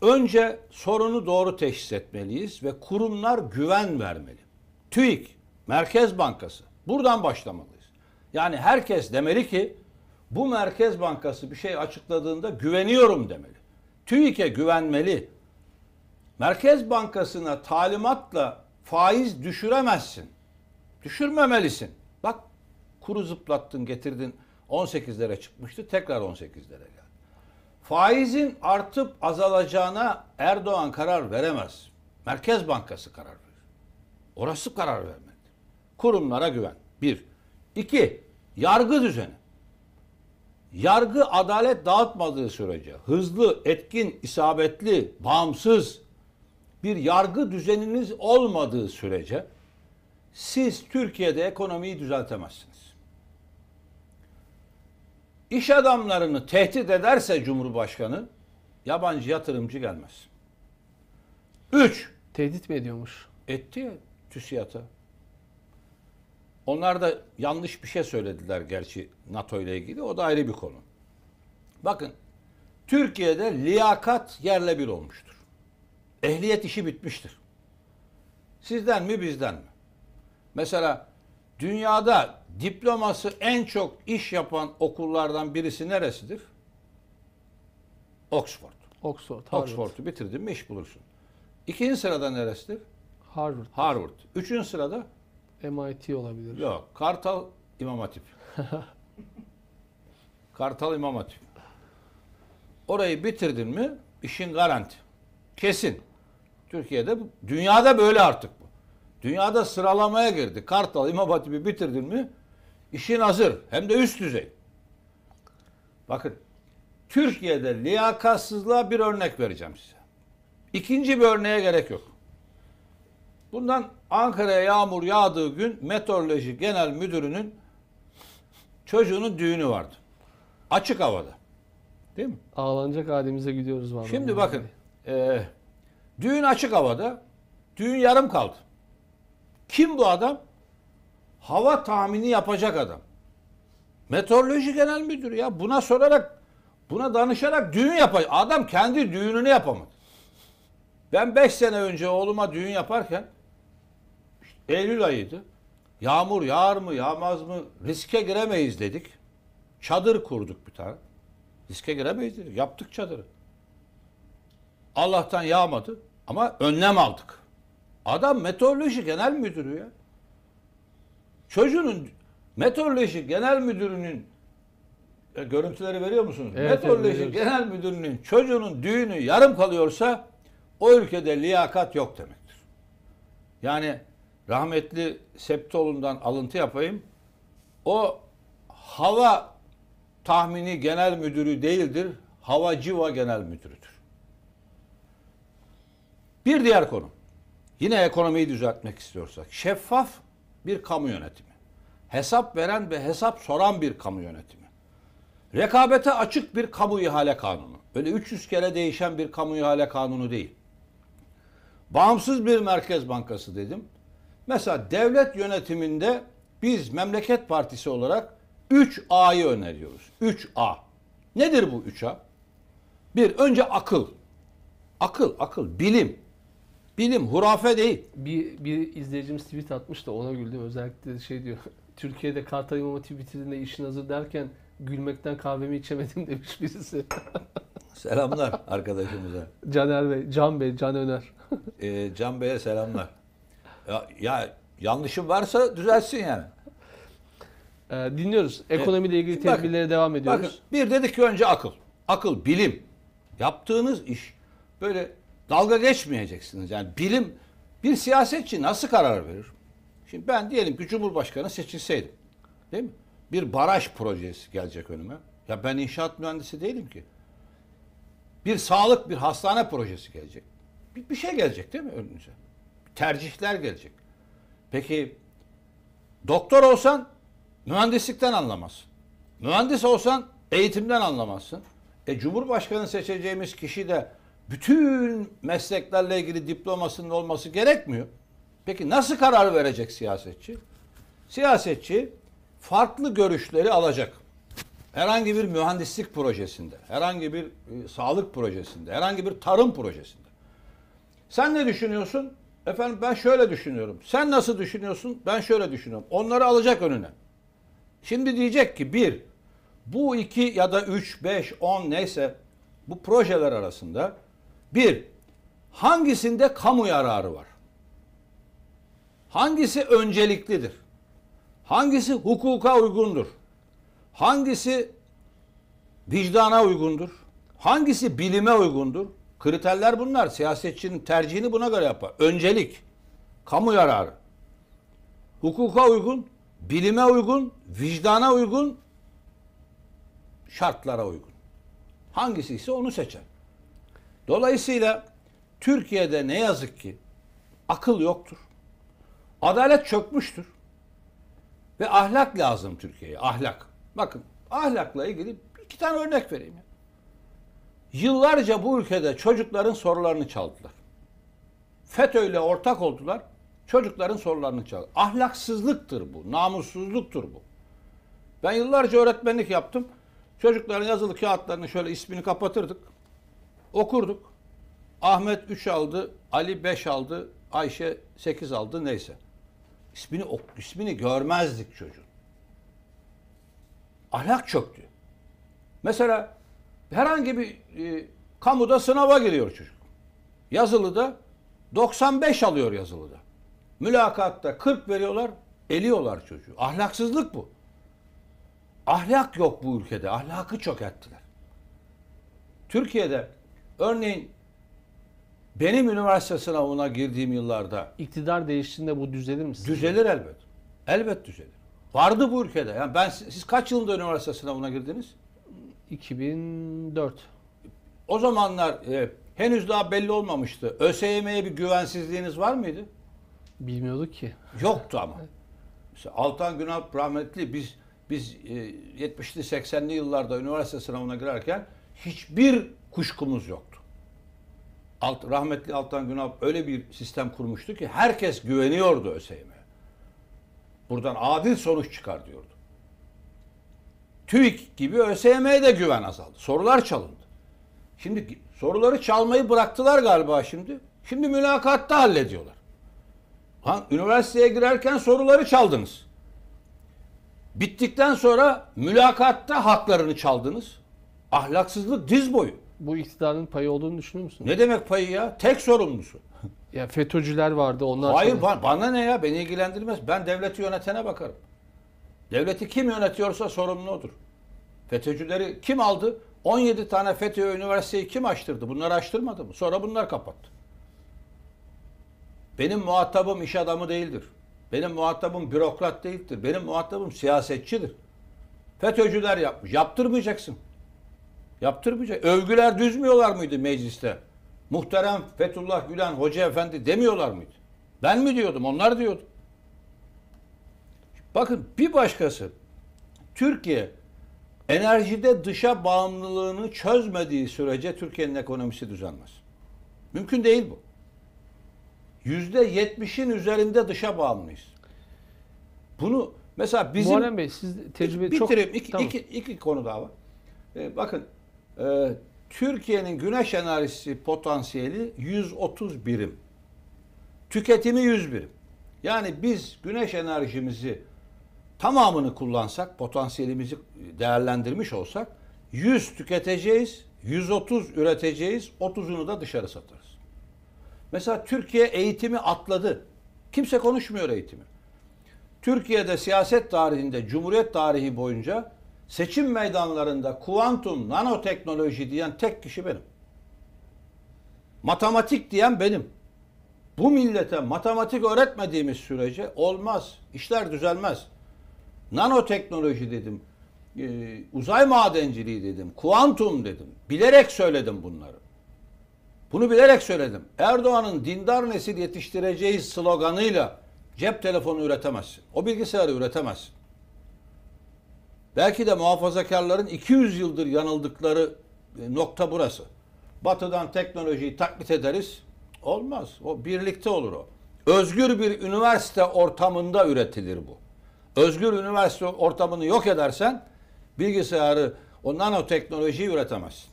önce sorunu doğru teşhis etmeliyiz ve kurumlar güven vermeli. TÜİK, Merkez Bankası, buradan başlamalıyız. Yani herkes demeli ki, bu Merkez Bankası bir şey açıkladığında güveniyorum demeli. TÜİK'e güvenmeli. Merkez Bankası'na talimatla faiz düşüremezsin. Düşürmemelisin. Bak kuru zıplattın getirdin 18'lere çıkmıştı tekrar 18'lere geldi. Faizin artıp azalacağına Erdoğan karar veremez. Merkez Bankası karar verir. Orası karar vermedi. Kurumlara güven. Bir. İki. Yargı düzeni. Yargı adalet dağıtmadığı sürece hızlı, etkin, isabetli, bağımsız bir yargı düzeniniz olmadığı sürece siz Türkiye'de ekonomiyi düzeltemezsiniz. İş adamlarını tehdit ederse Cumhurbaşkanı yabancı yatırımcı gelmez. 3. Tehdit mi ediyormuş? Etti ya TÜSİAD'a. Onlar da yanlış bir şey söylediler gerçi NATO ile ilgili. O da ayrı bir konu. Bakın Türkiye'de liyakat yerle bir olmuştur. Ehliyet işi bitmiştir. Sizden mi bizden mi? Mesela dünyada diploması en çok iş yapan okullardan birisi neresidir? Oxford. Oxford'u bitirdin mi iş bulursun. İkinci sırada neresidir? Harvard. Üçüncü sırada? MIT olabilir. Yok. Kartal İmam Hatip. Kartal İmam Hatip. Orayı bitirdin mi işin garanti. Kesin. Türkiye'de, dünyada böyle artık bu. Dünyada sıralamaya girdi. Kartal İmam Hatip'i bitirdin mi işin hazır. Hem de üst düzey. Bakın Türkiye'de liyakatsızlığa bir örnek vereceğim size. İkinci bir örneğe gerek yok. Bundan Ankara'ya yağmur yağdığı gün Meteoroloji Genel Müdürü'nün çocuğunun düğünü vardı. Açık havada. Değil mi? Ağlanacak halimize gidiyoruz vallahi. Şimdi bakın. Düğün açık havada, düğün yarım kaldı. Kim bu adam? Hava tahmini yapacak adam. Meteoroloji Genel Müdürü ya. Buna sorarak, buna danışarak düğün yapacak. Adam kendi düğününü yapamadı. Ben 5 sene önce oğluma düğün yaparken, Eylül ayıydı. Yağmur yağar mı, yağmaz mı? Riske giremeyiz dedik. Çadır kurduk bir tane. Riske giremeyiz dedik. Yaptık çadırı. Allah'tan yağmadı ama önlem aldık. Adam Meteoroloji Genel Müdürü ya. Çocuğunun Meteoroloji Genel Müdürü'nün görüntüleri veriyor musunuz? Evet, Meteoroloji Genel Müdürü'nün çocuğunun düğünü yarım kalıyorsa o ülkede liyakat yok demektir. Yani rahmetli Septoğlu'ndan alıntı yapayım. O hava tahmini genel müdürü değildir. Hava civa genel müdürüdür. Bir diğer konu, yine ekonomiyi düzeltmek istiyorsak, şeffaf bir kamu yönetimi, hesap veren ve hesap soran bir kamu yönetimi, rekabete açık bir kamu ihale kanunu, böyle 300 kere değişen bir kamu ihale kanunu değil, bağımsız bir merkez bankası dedim. Mesela devlet yönetiminde biz Memleket Partisi olarak 3A'yı öneriyoruz. 3A. Nedir bu 3A? Bir, önce akıl. Akıl, bilim. Bilim, hurafe değil. Bir izleyicimiz tweet atmış da ona güldüm. Özellikle şey diyor, Türkiye'de Kartal İmam Hatip bitirdiğinde işin hazır derken gülmekten kahvemi içemedim demiş birisi. Selamlar arkadaşımıza. Caner Bey, Can Bey, Can Öner. Can Bey'e selamlar. Ya yanlışım varsa düzelsin yani. Dinliyoruz. Ekonomiyle ilgili tedbirlere devam ediyoruz. Bakın, bir dedik ki önce akıl. Akıl, bilim. Yaptığınız iş böyle dalga geçmeyeceksiniz. Yani bilim, bir siyasetçi nasıl karar verir? Şimdi ben diyelim ki Cumhurbaşkanı seçilseydim, değil mi? Bir baraj projesi gelecek önüme. Ya ben inşaat mühendisi değilim ki. Bir sağlık, bir hastane projesi gelecek. Bir şey gelecek değil mi önünüze? Tercihler gelecek. Peki doktor olsan mühendislikten anlamazsın. Mühendis olsan eğitimden anlamazsın. Cumhurbaşkanı seçeceğimiz kişi de bütün mesleklerle ilgili diplomasının olması gerekmiyor. Peki nasıl karar verecek siyasetçi? Siyasetçi farklı görüşleri alacak. Herhangi bir mühendislik projesinde, herhangi bir sağlık projesinde, herhangi bir tarım projesinde. Sen ne düşünüyorsun? Efendim ben şöyle düşünüyorum. Sen nasıl düşünüyorsun? Ben şöyle düşünüyorum. Onları alacak önüne. Şimdi diyecek ki bir, bu iki ya da 3, 5, 10 neyse bu projeler arasında bir, hangisinde kamu yararı var? Hangisi önceliklidir? Hangisi hukuka uygundur? Hangisi vicdana uygundur? Hangisi bilime uygundur? Kriterler bunlar. Siyasetçinin tercihini buna göre yapar. Öncelik, kamu yararı, hukuka uygun, bilime uygun, vicdana uygun, şartlara uygun. Hangisi ise onu seçer. Dolayısıyla Türkiye'de ne yazık ki akıl yoktur. Adalet çökmüştür. Ve ahlak lazım Türkiye'ye. Ahlak. Bakın ahlakla ilgili 2 tane örnek vereyim. Yıllarca bu ülkede çocukların sorularını çaldılar. FETÖ ile ortak oldular. Çocukların sorularını çaldılar. Ahlaksızlıktır bu. Namussuzluktur bu. Ben yıllarca öğretmenlik yaptım. Çocukların yazılı kağıtlarını şöyle ismini kapatırdık. Okurduk. Ahmet 3 aldı, Ali 5 aldı, Ayşe 8 aldı neyse. İsmini görmezdik çocuğun. Ahlak çöktü. Mesela herhangi bir kamuda sınava giriyor çocuk. Yazılıda 95 alıyor yazılıda. Mülakatta 40 veriyorlar, eliyorlar çocuğu. Ahlaksızlık bu. Ahlak yok bu ülkede. Ahlakı çökerttiler. Türkiye'de örneğin benim üniversite sınavına girdiğim yıllarda iktidar değiştiğinde bu düzelir mi? Düzelir elbet. Elbet düzelir. Vardı bu ülkede. Yani siz kaç yılında üniversite sınavına girdiniz? 2004. O zamanlar henüz daha belli olmamıştı. ÖSYM'ye bir güvensizliğiniz var mıydı? Bilmiyorduk ki. Yoktu ama. Mesela Altan Günalp rahmetli biz 70'li 80'li yıllarda üniversite sınavına girerken hiçbir kuşkumuz yoktu. Rahmetli Altan Günalp öyle bir sistem kurmuştu ki herkes güveniyordu ÖSYM'ye. Buradan adil sonuç çıkar diyordu. TÜİK gibi ÖSYM'ye de güven azaldı. Sorular çalındı. Şimdi soruları çalmayı bıraktılar galiba şimdi. Şimdi mülakatta hallediyorlar. Üniversiteye girerken soruları çaldınız. Bittikten sonra mülakatta haklarını çaldınız. Ahlaksızlık diz boyu. Bu iktidarın payı olduğunu düşünüyor musun? Ne demek payı ya? Tek sorumlusu. Ya FETÖ'cüler vardı onlar. Hayır bana ne ya? Beni ilgilendirmez. Ben devleti yönetene bakarım. Devleti kim yönetiyorsa sorumlu odur. FETÖ'cüleri kim aldı? 17 tane FETÖ üniversiteyi kim açtırdı? Bunları açtırmadı mı? Sonra bunlar kapattı. Benim muhatabım iş adamı değildir. Benim muhatabım bürokrat değildir. Benim muhatabım siyasetçidir. FETÖ'cüler yapmış. Yaptırmayacaksın. Yaptırmayacak. Övgüler düzmüyorlar mıydı mecliste? Muhterem Fethullah Gülen Hoca Efendi demiyorlar mıydı? Ben mi diyordum? Onlar diyordu. Bakın bir başkası, Türkiye enerjide dışa bağımlılığını çözmediği sürece Türkiye'nin ekonomisi düzelmez. Mümkün değil bu. %70'in üzerinde dışa bağımlıyız. Bunu mesela bizim... Muharrem Bey, siz tecrübe çok... Tamam. İki konu daha var. Bakın, Türkiye'nin güneş enerjisi potansiyeli 130 birim. Tüketimi 100 birim. Yani biz güneş enerjimizi tamamını kullansak, potansiyelimizi değerlendirmiş olsak 100 tüketeceğiz, 130 üreteceğiz, 30'unu da dışarı satarız. Mesela Türkiye eğitimi atladı. Kimse konuşmuyor eğitimi. Türkiye'de siyaset tarihinde, Cumhuriyet tarihi boyunca seçim meydanlarında kuantum, nanoteknoloji diyen tek kişi benim. Matematik diyen benim. Bu millete matematik öğretmediğimiz sürece olmaz, işler düzelmez. Nanoteknoloji dedim, uzay madenciliği dedim, kuantum dedim. Bilerek söyledim bunları. Bunu bilerek söyledim. Erdoğan'ın dindar nesil yetiştireceği sloganıyla cep telefonu üretemezsin. O bilgisayarı üretemezsin. Belki de muhafazakarların 200 yıldır yanıldıkları nokta burası. Batı'dan teknolojiyi taklit ederiz. Olmaz. O birlikte olur o. Özgür bir üniversite ortamında üretilir bu. Özgür üniversite ortamını yok edersen bilgisayarı, o nanoteknolojiyi üretemezsin.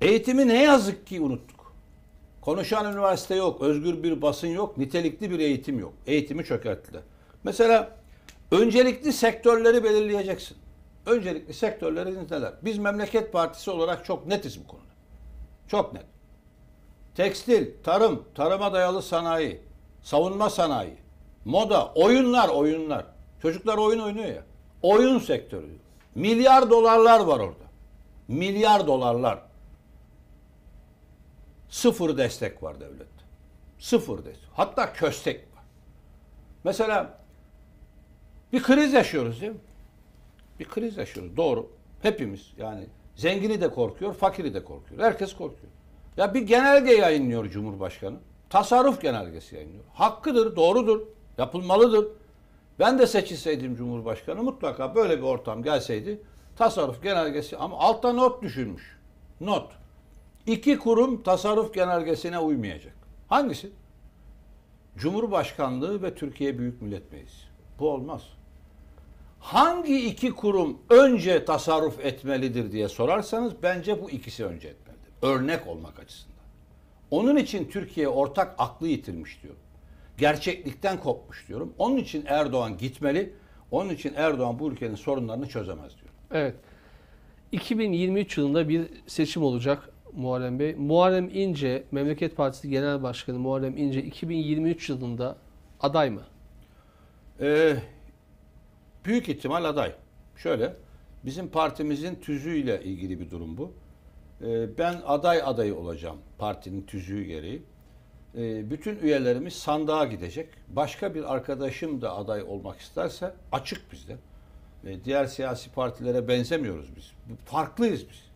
Eğitimi ne yazık ki unuttuk. Konuşan üniversite yok, özgür bir basın yok, nitelikli bir eğitim yok. Eğitimi çökerttiler. Mesela öncelikli sektörleri belirleyeceksin. Öncelikli sektörleri neler? Biz Memleket Partisi olarak çok netiz bu konuda. Çok net. Tekstil, tarım, tarıma dayalı sanayi, savunma sanayi, moda, oyunlar. Çocuklar oyun oynuyor ya. Oyun sektörü. Milyar dolarlar var orada. Milyar dolarlar. Sıfır destek var devlette. Sıfır destek. Hatta köstek var. Mesela bir kriz yaşıyoruz değil mi? Bir kriz yaşıyoruz. Doğru. Hepimiz yani zengini de korkuyor, fakiri de korkuyor. Herkes korkuyor. Ya bir genelge yayınlıyor Cumhurbaşkanı. Tasarruf genelgesi yayınlıyor. Hakkıdır, doğrudur, yapılmalıdır. Ben de seçilseydim Cumhurbaşkanı mutlaka böyle bir ortam gelseydi tasarruf genelgesi, ama altta not düşünmüş. Not. İki kurum tasarruf genelgesine uymayacak. Hangisi? Cumhurbaşkanlığı ve Türkiye Büyük Millet Meclisi. Bu olmaz. Hangi iki kurum önce tasarruf etmelidir diye sorarsanız bence bu ikisi önce etmelidir. Örnek olmak açısından. Onun için Türkiye ortak aklı yitirmiş diyorum. Gerçeklikten kopmuş diyorum. Onun için Erdoğan gitmeli. Onun için Erdoğan bu ülkenin sorunlarını çözemez diyorum. Evet. 2023 yılında bir seçim olacak. Muharrem Bey, Muharrem İnce, Memleket Partisi Genel Başkanı Muharrem İnce 2023 yılında aday mı? Büyük ihtimal aday. Şöyle, bizim partimizin tüzüğüyle ilgili bir durum bu. Ben aday adayı olacağım partinin tüzüğü gereği. Bütün üyelerimiz sandığa gidecek. Başka bir arkadaşım da aday olmak isterse açık bizde. Diğer siyasi partilere benzemiyoruz biz. Farklıyız biz.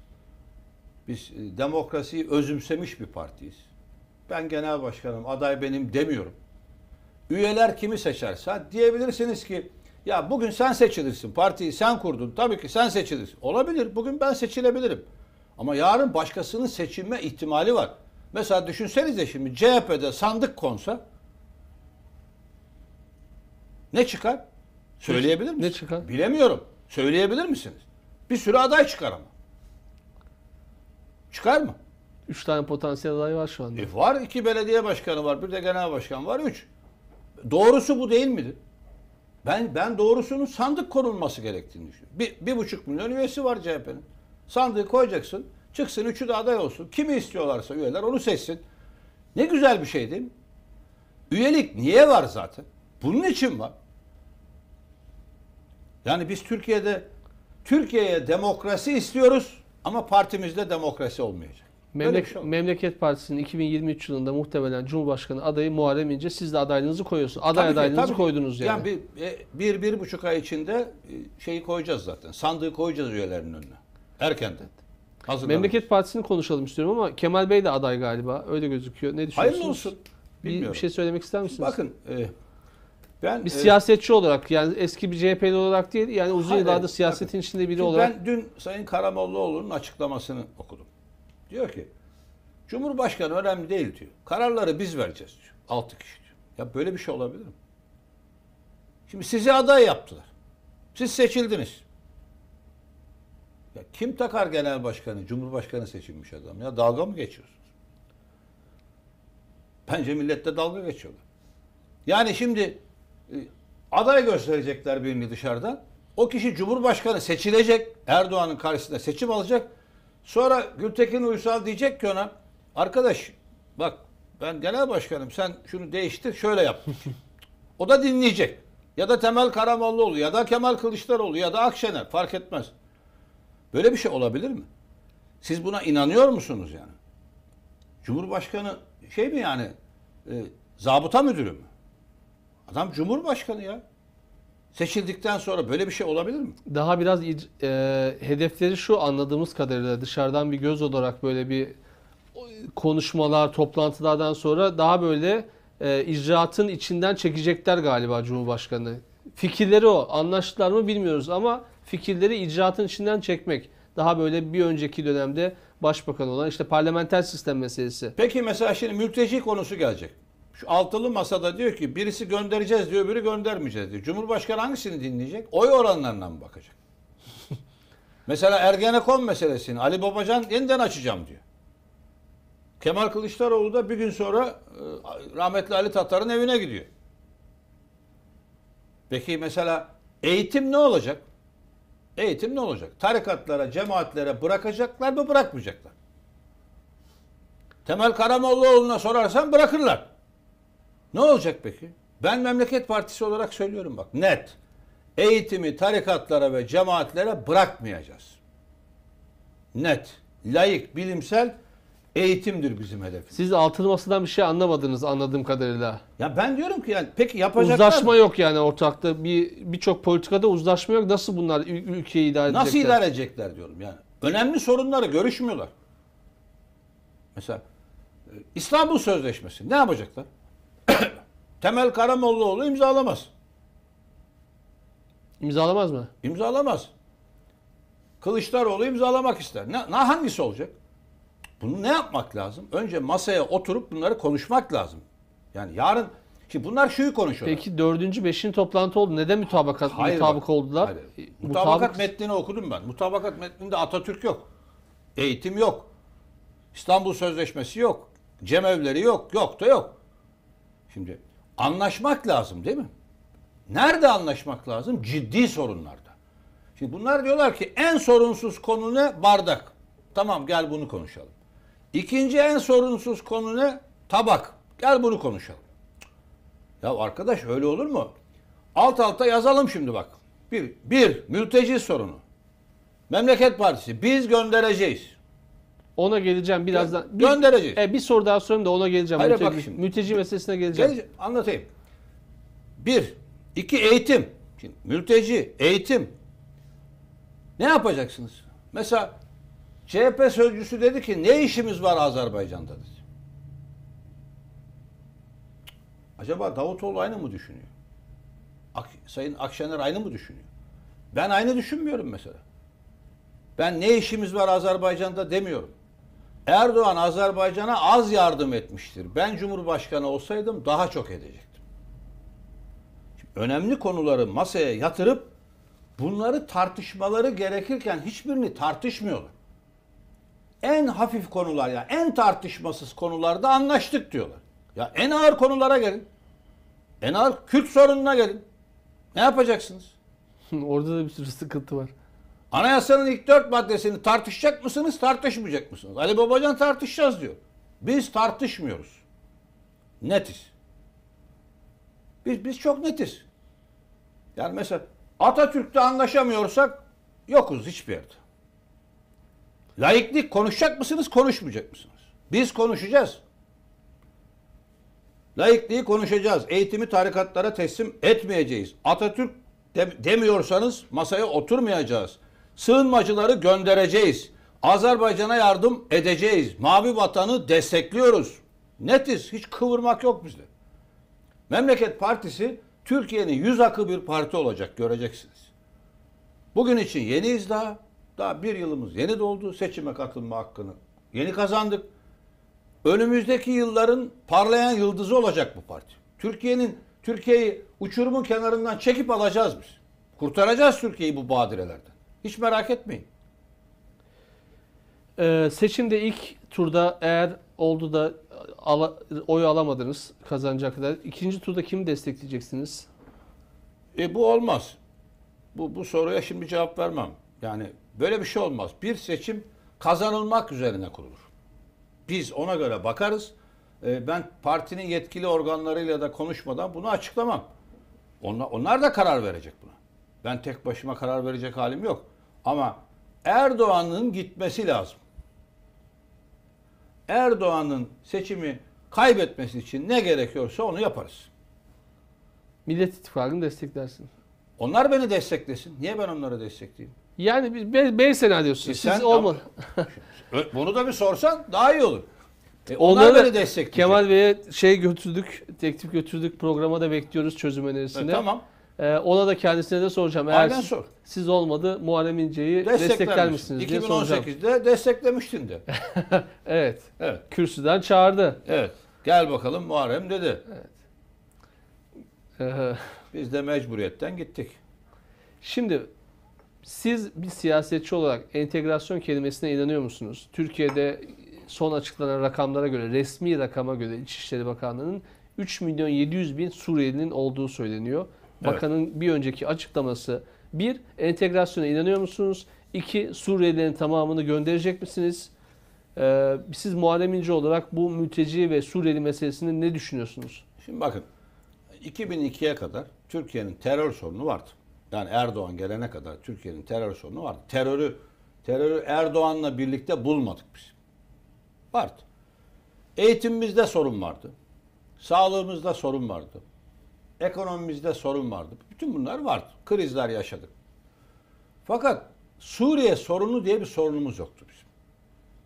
Biz demokrasiyi özümsemiş bir partiyiz. Ben genel başkanım, aday benim demiyorum. Üyeler kimi seçerse diyebilirsiniz ki ya bugün sen seçilirsin, partiyi sen kurdun, tabii ki sen seçilirsin. Olabilir, bugün ben seçilebilirim. Ama yarın başkasının seçilme ihtimali var. Mesela düşünsenize şimdi CHP'de sandık konsa ne çıkar? Söyleyebilir misiniz? Ne çıkar? Bilemiyorum. Söyleyebilir misiniz? Bir sürü aday çıkar ama. Çıkar mı? 3 tane potansiyel aday var şu anda. Var. 2 belediye başkanı var. Bir de genel başkan var. 3. Doğrusu bu değil midir? Ben doğrusunun sandık konulması gerektiğini düşünüyorum. 1,5 milyon üyesi var CHP'nin. Sandığı koyacaksın. Çıksın 3'ü de aday olsun. Kimi istiyorlarsa üyeler onu seçsin. Ne güzel bir şey değil mi? Üyelik niye var zaten? Bunun için var. Yani biz Türkiye'ye demokrasi istiyoruz. Ama partimizde demokrasi olmayacak. Memleket Partisi'nin 2023 yılında muhtemelen Cumhurbaşkanı adayı Muharrem İnce. Siz de adaylığınızı koyuyorsunuz. Tabii ki. Koydunuz yani. Yani bir buçuk ay içinde şeyi koyacağız zaten. Sandığı koyacağız üyelerinin önüne. Erkenden. Memleket Partisi'ni konuşalım istiyorum ama Kemal Bey de aday galiba. Öyle gözüküyor. Ne düşünüyorsunuz? Hayırlı olsun. Bilmiyorum. Bir şey söylemek ister misiniz? Bakın... bir siyasetçi olarak, yani eski bir CHP'li olarak değil, yani uzun yıllarda siyasetin içinde biri olarak. Ben dün Sayın Karamollaoğlu'nun açıklamasını okudum. Diyor ki Cumhurbaşkanı önemli değil diyor. Kararları biz vereceğiz diyor. 6 kişi diyor. Ya böyle bir şey olabilir mi? Şimdi sizi aday yaptılar. Siz seçildiniz. Ya kim takar genel başkanı? Cumhurbaşkanı seçilmiş adam. Ya dalga mı geçiyorsunuz? Bence millette dalga geçiyorlar. Yani şimdi aday gösterecekler birini dışarıdan. O kişi Cumhurbaşkanı seçilecek. Erdoğan'ın karşısında seçim alacak. Sonra Gültekin Uysal diyecek ki ona, arkadaş bak ben genel başkanım, sen şunu değiştir, şöyle yap. O da dinleyecek. Ya da Temel Karamollaoğlu ya da Kemal Kılıçdaroğlu ya da Akşener, fark etmez. Böyle bir şey olabilir mi? Siz buna inanıyor musunuz yani? Cumhurbaşkanı şey mi yani, zabıta müdürü mü? Adam Cumhurbaşkanı ya. Seçildikten sonra böyle bir şey olabilir mi? Daha biraz hedefleri şu anladığımız kadarıyla, dışarıdan bir göz olarak böyle bir konuşmalar, toplantılardan sonra daha böyle icraatın içinden çekecekler galiba Cumhurbaşkanı. Fikirleri o. Anlaştılar mı bilmiyoruz ama fikirleri icraatın içinden çekmek. Daha böyle bir önceki dönemde başbakan olan işte parlamenter sistem meselesi. Peki mesela şimdi mülteci konusu gelecek. Şu altılı masada diyor ki birisi göndereceğiz diyor, öbürü göndermeyeceğiz diyor. Cumhurbaşkanı hangisini dinleyecek? Oy oranlarına mı bakacak? Mesela Ergenekon meselesini Ali Babacan yeniden açacağım diyor. Kemal Kılıçdaroğlu da bir gün sonra rahmetli Ali Tatar'ın evine gidiyor. Peki mesela eğitim ne olacak? Eğitim ne olacak? Tarikatlara, cemaatlere bırakacaklar mı, bırakmayacaklar? Temel Karamollaoğlu'na sorarsan bırakırlar. Ne olacak peki? Ben Memleket Partisi olarak söylüyorum bak, net. Eğitimi tarikatlara ve cemaatlere bırakmayacağız. Net, laik, bilimsel eğitimdir bizim hedefimiz. Siz altılı masadan bir şey anlamadınız anladığım kadarıyla. Ya ben diyorum ki yani peki yapacaklar uzlaşma mı? Yok yani ortakta birçok politikada uzlaşma yok. Nasıl bunlar ülkeyi idare edecekler? Nasıl idare edecekler diyorum yani. Önemli sorunları görüşmüyorlar. Mesela İstanbul Sözleşmesi ne yapacaklar? Temel Karamollaoğlu imzalamaz. İmzalamaz mı? İmzalamaz. Kılıçdaroğlu imzalamak ister. Hangisi olacak? Bunu ne yapmak lazım? Önce masaya oturup bunları konuşmak lazım. Yani yarın, şimdi bunlar şuyu konuşuyorlar. Peki 4. 5. toplantı oldu. Neden mutabık oldular? Hayır. Mutabakat metnini okudum ben. Mutabakat metninde Atatürk yok. Eğitim yok. İstanbul Sözleşmesi yok. Cemevleri yok. Yok da yok. Şimdi anlaşmak lazım değil mi? Nerede anlaşmak lazım? Ciddi sorunlarda. Şimdi bunlar diyorlar ki en sorunsuz konu ne? Bardak. Tamam, gel bunu konuşalım. İkinci en sorunsuz konu ne? Tabak. Gel bunu konuşalım. Ya arkadaş öyle olur mu? Alt alta yazalım şimdi bak. Bir mülteci sorunu. Memleket Partisi biz göndereceğiz. Ona geleceğim birazdan. Göndereceğiz. Bir soru daha sorayım da ona geleceğim. Hayır, bak şimdi, mülteci meselesine geleceğim. Anlatayım. 1, 2 eğitim. Şimdi mülteci, eğitim. Ne yapacaksınız? Mesela CHP sözcüsü dedi ki ne işimiz var Azerbaycan'da dedi. Acaba Davutoğlu aynı mı düşünüyor? Sayın Akşener aynı mı düşünüyor? Ben aynı düşünmüyorum mesela. Ben ne işimiz var Azerbaycan'da demiyorum. Erdoğan Azerbaycan'a az yardım etmiştir. Ben Cumhurbaşkanı olsaydım daha çok edecektim. Şimdi önemli konuları masaya yatırıp bunları tartışmaları gerekirken hiçbirini tartışmıyorlar. En hafif konular, yani en tartışmasız konularda anlaştık diyorlar. Ya en ağır konulara gelin. En ağır Kürt sorununa gelin. Ne yapacaksınız? Orada da bir sürü sıkıntı var. Anayasanın ilk 4 maddesini tartışacak mısınız, tartışmayacak mısınız? Ali Babacan tartışacağız diyor. Biz tartışmıyoruz. Netiz. Biz çok netiz. Yani mesela Atatürk'te anlaşamıyorsak yokuz hiçbir yerde. Laiklik konuşacak mısınız, konuşmayacak mısınız? Biz konuşacağız. Laikliği konuşacağız. Eğitimi tarikatlara teslim etmeyeceğiz. Atatürk demiyorsanız masaya oturmayacağız. Sığınmacıları göndereceğiz. Azerbaycan'a yardım edeceğiz. Mavi Vatan'ı destekliyoruz. Netiz. Hiç kıvırmak yok bizde. Memleket Partisi Türkiye'nin yüz akı bir parti olacak. Göreceksiniz. Bugün için yeniyiz daha. Daha bir yılımız yeni doldu. Seçime katılma hakkını yeni kazandık. Önümüzdeki yılların parlayan yıldızı olacak bu parti. Türkiye'yi uçurumun kenarından çekip alacağız biz. Kurtaracağız Türkiye'yi bu badirelerden. Hiç merak etmeyin. Seçimde ilk turda eğer oldu da oy alamadınız kazanacak kadar. İkinci turda kimi destekleyeceksiniz? Bu olmaz. Bu soruya şimdi cevap vermem. Yani böyle bir şey olmaz. Bir seçim kazanılmak üzerine kurulur. Biz ona göre bakarız. Ben partinin yetkili organlarıyla da konuşmadan bunu açıklamam. Onlar da karar verecek buna. Ben tek başıma karar verecek halim yok. Ama Erdoğan'ın gitmesi lazım. Erdoğan'ın seçimi kaybetmesi için ne gerekiyorsa onu yaparız. Millet İttifakı'nı desteklersin. Onlar beni desteklesin. Niye ben onları destekleyeyim? Yani B senaryosu. Siz olmadı. Bunu da bir sorsan daha iyi olur. Onları beni destekleyecek. Kemal Bey'e teklif götürdük. Programa da bekliyoruz çözüm önerisini. Tamam. Ona da kendisine de soracağım. Eğer aynen sor. Siz olmadı Muharrem İnce'yi destekler misiniz diye soracağım. 2018'de desteklemiştin de. Evet. Kürsüden çağırdı. Evet. Gel bakalım Muharrem dedi. Evet. Biz de mecburiyetten gittik. Şimdi siz bir siyasetçi olarak entegrasyon kelimesine inanıyor musunuz? Türkiye'de son açıklanan rakamlara göre, resmi rakama göre İçişleri Bakanlığı'nın 3.700.000 Suriyelinin olduğu söyleniyor. Evet. Bakanın bir önceki açıklaması: 1. Entegrasyona inanıyor musunuz? 2. Suriyelilerin tamamını gönderecek misiniz? Siz Muharrem İnce olarak bu mülteci ve Suriyeli meselesini ne düşünüyorsunuz? Şimdi bakın, 2002'ye kadar Türkiye'nin terör sorunu vardı. Yani Erdoğan gelene kadar Türkiye'nin terör sorunu vardı. Terörü Erdoğan'la birlikte bulmadık biz. Vardı. Eğitimimizde sorun vardı. Sağlığımızda sorun vardı. Ekonomimizde sorun vardı. Bütün bunlar vardı. Krizler yaşadık. Fakat Suriye sorunu diye bir sorunumuz yoktu bizim.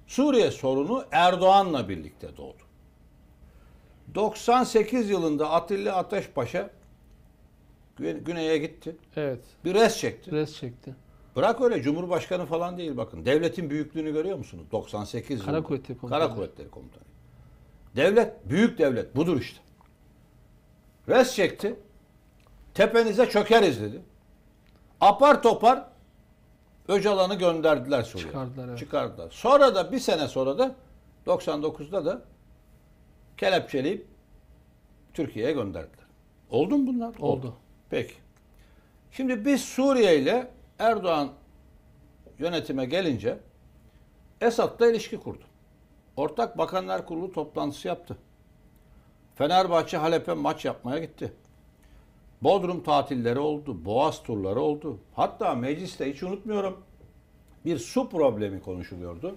Suriye sorunu Erdoğan'la birlikte doğdu. 98 yılında Atilla Ateş Paşa Güney'e gitti. Evet. Bir res çekti. Bırak öyle Cumhurbaşkanı falan değil bakın. Devletin büyüklüğünü görüyor musunuz? 98 yılında. Kara Kuvvetleri Komutanı. Devlet, büyük devlet budur işte. Res çekti. Tepenize çökeriz dedi. Apar topar Öcalan'ı gönderdiler Suriye'ye. Çıkardılar. Sonra da bir sene sonra da 99'da da kelepçeleyip Türkiye'ye gönderdiler. Oldu mu bunlar? Oldu. Peki. Şimdi biz Suriye ile Erdoğan yönetime gelince Esad'la ilişki kurdu. Ortak Bakanlar Kurulu toplantısı yaptı. Fenerbahçe Halep'e maç yapmaya gitti. Bodrum tatilleri oldu. Boğaz turları oldu. Hatta mecliste hiç unutmuyorum bir su problemi konuşuluyordu.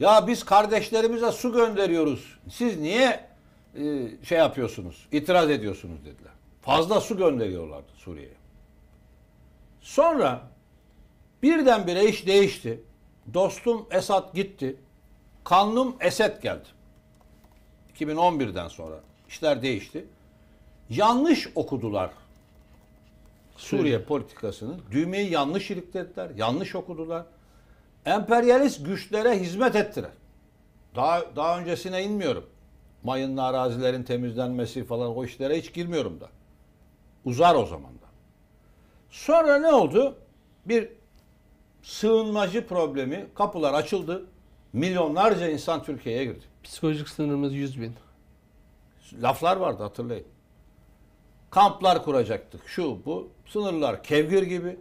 Ya biz kardeşlerimize su gönderiyoruz. Siz niye şey yapıyorsunuz, itiraz ediyorsunuz dediler. Fazla su gönderiyorlardı Suriye'ye. Sonra birdenbire iş değişti. Dostum Esad gitti. Kanlım Esed geldi. 2011'den sonra işler değişti. Yanlış okudular Suriye politikasını. Düğmeyi yanlış iliklediler. Yanlış okudular. Emperyalist güçlere hizmet ettiler. Daha öncesine inmiyorum. Mayınlı arazilerin temizlenmesi falan o işlere hiç girmiyorum da. Uzar o zaman da. Sonra ne oldu? Bir sığınmacı problemi, kapılar açıldı. Milyonlarca insan Türkiye'ye girdi. Psikolojik sınırımız 100.000. Laflar vardı hatırlayın. Kamplar kuracaktık. Şu bu. Sınırlar kevgir gibi.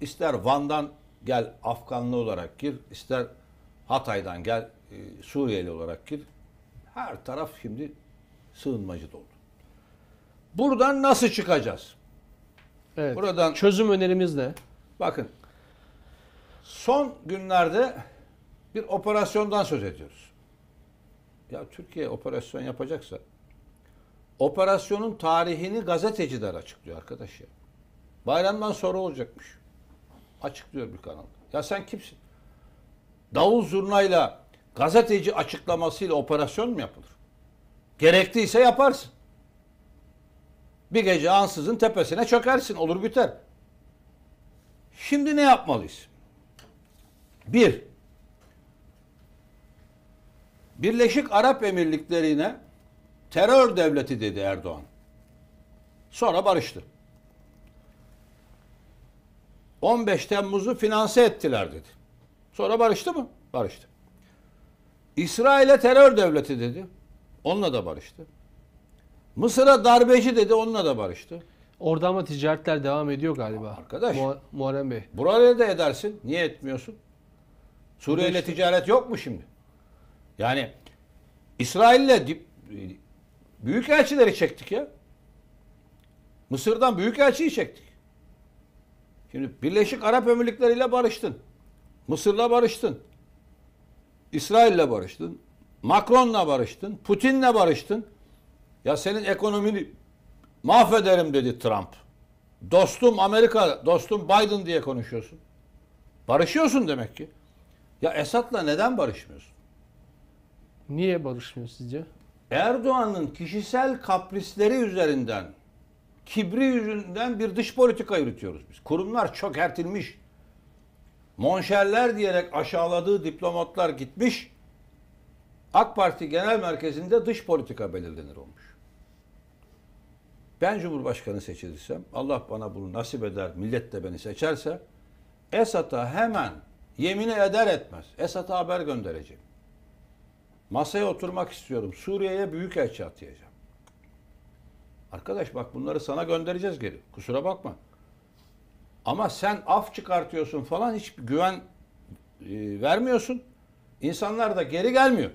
İster Van'dan gel Afganlı olarak gir. İster Hatay'dan gel Suriyeli olarak gir. Her taraf şimdi sığınmacı doldu. Buradan nasıl çıkacağız? Evet. Buradan çözüm önerimiz ne? Bakın. Son günlerde bir operasyondan söz ediyoruz. Ya Türkiye operasyon yapacaksa operasyonun tarihini gazeteciler açıklıyor arkadaş ya. Bayramdan sonra olacakmış. Açıklıyor bir kanalda. Ya sen kimsin? Davul zurnayla gazeteci açıklamasıyla operasyon mu yapılır? Gerektiyse yaparsın. Bir gece ansızın tepesine çökersin. Olur biter. Şimdi ne yapmalıyız? Bir, Birleşik Arap Emirlikleri'ne terör devleti dedi Erdoğan. Sonra barıştı. 15 Temmuz'u finanse ettiler dedi. Sonra barıştı mı? Barıştı. İsrail'e terör devleti dedi. Onunla da barıştı. Mısır'a darbeci dedi. Onunla da barıştı. Orada ama ticaretler devam ediyor galiba. Arkadaş. Muharrem Bey. Buraya da edersin. Niye etmiyorsun? Suriye'yle ticaret yok mu şimdi? Yani İsrail'le büyük elçileri çektik ya. Mısır'dan büyük elçiyi çektik. Şimdi Birleşik Arap Emirlikleri ile barıştın. Mısır'la barıştın. İsrail'le barıştın. Macron'la barıştın. Putin'le barıştın. Ya senin ekonomini mahvederim dedi Trump. Dostum Amerika, dostum Biden diye konuşuyorsun. Barışıyorsun demek ki. Ya Esad'la neden barışmıyorsun? Niye barışmıyor sizce? Erdoğan'ın kişisel kaprisleri üzerinden, kibri yüzünden bir dış politika yürütüyoruz biz. Kurumlar çökertilmiş. Monşerler diyerek aşağıladığı diplomatlar gitmiş. AK Parti Genel Merkezi'nde dış politika belirlenir olmuş. Ben Cumhurbaşkanı seçilirsem, Allah bana bunu nasip eder, millet de beni seçerse, Esad'a hemen yemini eder etmez Esad'a haber göndereceğim. Masaya oturmak istiyorum. Suriye'ye büyükelçi atayacağım. Arkadaş bak bunları sana göndereceğiz geri. Kusura bakma. Ama sen af çıkartıyorsun falan, hiç güven vermiyorsun. İnsanlar da geri gelmiyor.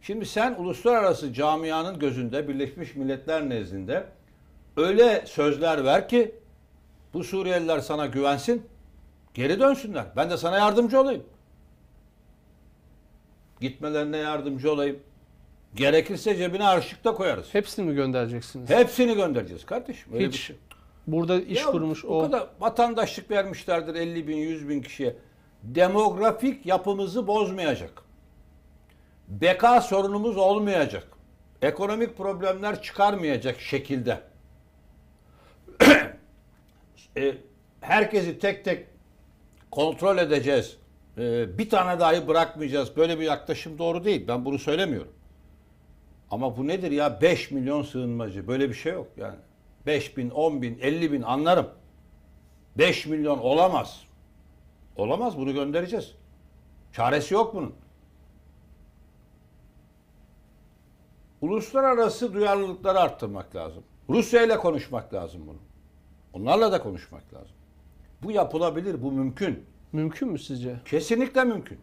Şimdi sen uluslararası camianın gözünde, Birleşmiş Milletler nezdinde öyle sözler ver ki bu Suriyeliler sana güvensin, geri dönsünler. Ben de sana yardımcı olayım. Gitmelerine yardımcı olayım. Gerekirse cebine harçlık da koyarız. Hepsini mi göndereceksiniz? Hepsini göndereceğiz kardeşim. Öyle hiç bir şey. Burada iş ya, kurmuş o. O kadar vatandaşlık vermişlerdir 50 bin, 100 bin kişiye. Demografik yapımızı bozmayacak. Beka sorunumuz olmayacak. Ekonomik problemler çıkarmayacak şekilde. Herkesi tek tek kontrol edeceğiz. Bir tane dahi bırakmayacağız. Böyle bir yaklaşım doğru değil. Ben bunu söylemiyorum. Ama bu nedir ya? 5 milyon sığınmacı. Böyle bir şey yok yani. 5 bin, 10 bin, 50 bin anlarım. 5 milyon olamaz. Olamaz. Bunu göndereceğiz. Çaresi yok bunun. Uluslararası duyarlılıkları arttırmak lazım. Rusya ile konuşmak lazım bunu. Onlarla da konuşmak lazım. Bu yapılabilir. Bu mümkün. Mümkün mü sizce? Kesinlikle mümkün.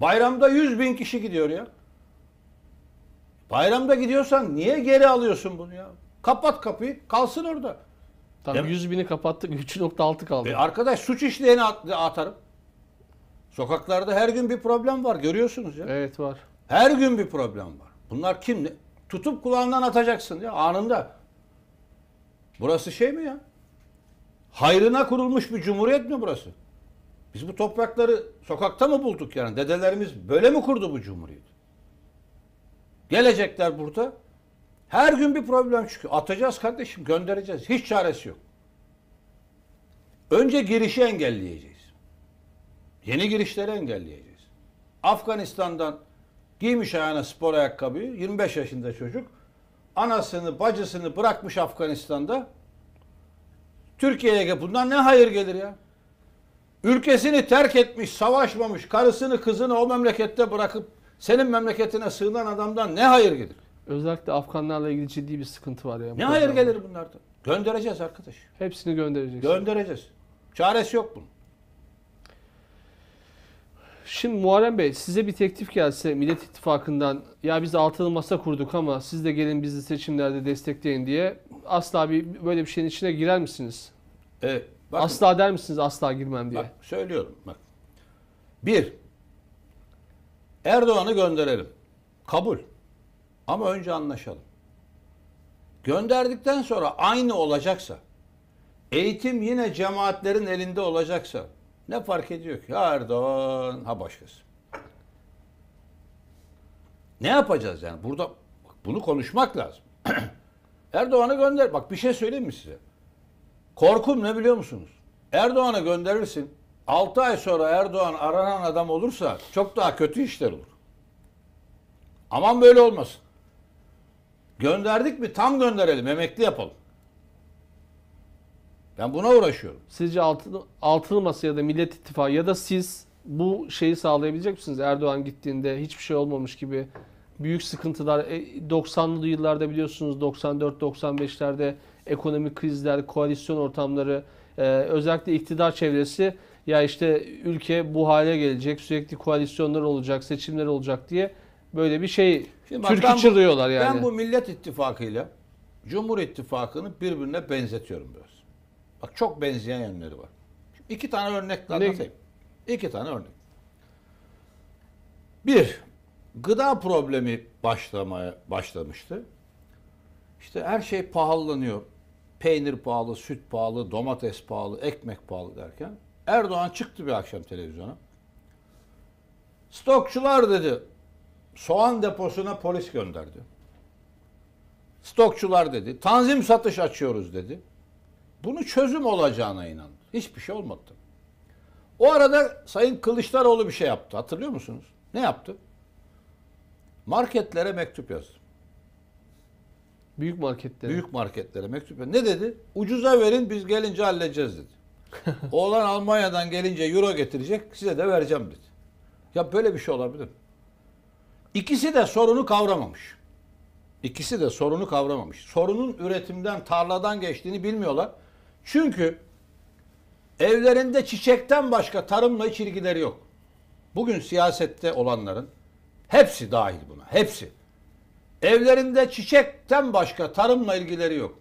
Bayramda 100 bin kişi gidiyor ya. Bayramda gidiyorsan niye geri alıyorsun bunu ya? Kapat kapıyı, kalsın orada. Tabii 100 bini kapattık, 3.6 kaldı. Arkadaş suç işleyeni atarım. Sokaklarda her gün bir problem var, görüyorsunuz ya. Evet var. Her gün bir problem var. Bunlar kim? Ne? Tutup kulağından atacaksın ya anında. Burası şey mi ya? Hayrına kurulmuş bir cumhuriyet mi burası? Biz bu toprakları sokakta mı bulduk yani? Dedelerimiz böyle mi kurdu bu cumhuriyeti? Gelecekler burada. Her gün bir problem çıkıyor. Atacağız kardeşim, göndereceğiz. Hiç çaresi yok. Önce girişi engelleyeceğiz. Yeni girişleri engelleyeceğiz. Afganistan'dan giymiş ayağına spor ayakkabıyı, 25 yaşında çocuk, anasını, bacısını bırakmış Afganistan'da. Türkiye'ye bundan ne hayır gelir ya? Ülkesini terk etmiş, savaşmamış, karısını, kızını o memlekette bırakıp senin memleketine sığınan adamdan ne hayır gelir? Özellikle Afganlarla ilgili ciddi bir sıkıntı var ya. Ne hayır gelir bunlardan? Göndereceğiz arkadaş. Hepsini göndereceğiz. Göndereceğiz. Çaresi yok bunun. Şimdi Muharrem Bey, size bir teklif gelse Millet İttifakı'ndan, ya biz altılı masa kurduk ama siz de gelin bizi seçimlerde destekleyin diye, asla bir böyle bir şeyin içine girer misiniz? Bakın, asla der misiniz asla girmem diye? Bak, söylüyorum bak. Bir, Erdoğan'ı gönderelim. Kabul. Ama önce anlaşalım. Gönderdikten sonra aynı olacaksa, eğitim yine cemaatlerin elinde olacaksa, ne fark ediyor ki? Ha Erdoğan, ha başkası. Ne yapacağız yani? Burada bunu konuşmak lazım. Erdoğan'ı gönder. Bak bir şey söyleyeyim mi size? Korkum ne biliyor musunuz? Erdoğan'ı gönderirsin. 6 ay sonra Erdoğan aranan adam olursa çok daha kötü işler olur. Aman böyle olmasın. Gönderdik mi tam gönderelim, emekli yapalım. Ben buna uğraşıyorum. Sizce altılı masa ya da Millet İttifakı ya da siz bu şeyi sağlayabilecek misiniz? Erdoğan gittiğinde hiçbir şey olmamış gibi büyük sıkıntılar, 90'lı yıllarda biliyorsunuz 94-95'lerde ekonomik krizler, koalisyon ortamları, özellikle iktidar çevresi ya işte ülke bu hale gelecek, sürekli koalisyonlar olacak, seçimler olacak diye böyle bir şey türkü çalıyorlar yani. Ben bu Millet İttifakı'yla Cumhur İttifakı'nı birbirine benzetiyorum biraz. Bak çok benzeyen yönleri var. Şimdi iki tane örnekle anlatayım. İki tane örnek. Bir, gıda problemi başlamıştı. İşte her şey pahalanıyor. Peynir pahalı, süt pahalı, domates pahalı, ekmek pahalı derken Erdoğan çıktı bir akşam televizyona. Stokçular dedi, soğan deposuna polis gönderdi. Stokçular dedi, tanzim satış açıyoruz dedi. Bunu çözüm olacağına inandı. Hiçbir şey olmadı. O arada Sayın Kılıçdaroğlu bir şey yaptı. Hatırlıyor musunuz? Ne yaptı? Marketlere mektup yazdı. Büyük marketlere. Büyük marketlere mektup yazdı. Ne dedi? Ucuza verin, biz gelince halledeceğiz dedi. Oğlan Almanya'dan gelince euro getirecek, size de vereceğim dedi. Ya böyle bir şey olabilir. İkisi de sorunu kavramamış. İkisi de sorunu kavramamış. Sorunun üretimden, tarladan geçtiğini bilmiyorlar. Çünkü evlerinde çiçekten başka tarımla hiç ilgileri yok. Bugün siyasette olanların hepsi dahil buna. Hepsi. Evlerinde çiçekten başka tarımla ilgileri yok.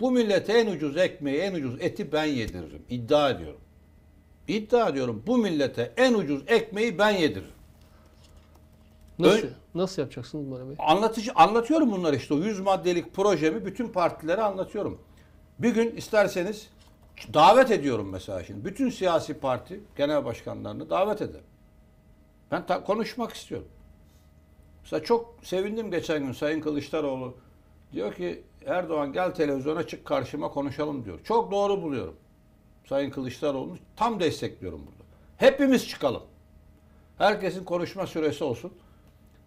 Bu millete en ucuz ekmeği, en ucuz eti ben yediririm. İddia ediyorum. İddia ediyorum. Bu millete en ucuz ekmeği ben yediririm. Nasıl yapacaksınız bana be? Anlatıyorum bunları işte. O 100 maddelik projemi bütün partilere anlatıyorum. Bir gün isterseniz davet ediyorum mesela şimdi. Bütün siyasi parti genel başkanlarını davet eder. Ben konuşmak istiyorum. Mesela çok sevindim geçen gün Sayın Kılıçdaroğlu. Diyor ki Erdoğan gel televizyona çık karşıma konuşalım diyor. Çok doğru buluyorum. Sayın Kılıçdaroğlu'nu tam destekliyorum burada. Hepimiz çıkalım. Herkesin konuşma süresi olsun.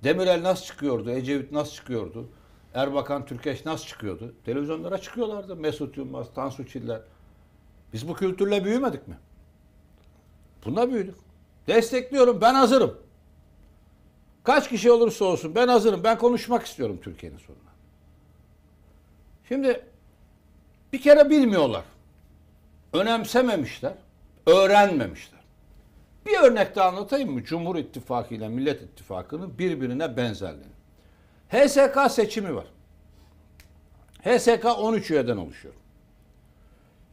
Demirel nasıl çıkıyordu? Ecevit nasıl çıkıyordu? Erbakan Türkeş nasıl çıkıyordu? Televizyonlara çıkıyorlardı. Mesut Yılmaz, Tansu Çiller. Biz bu kültürle büyümedik mi? Bununla büyüdük. Destekliyorum, ben hazırım. Kaç kişi olursa olsun ben hazırım. Ben konuşmak istiyorum Türkiye'nin sorununa. Şimdi bir kere bilmiyorlar. Önemsememişler. Öğrenmemişler. Bir örnek de anlatayım mı? Cumhur İttifakı ile Millet İttifakı'nın birbirine benzerliğini. HSK seçimi var. HSK 13 üyeden oluşuyor.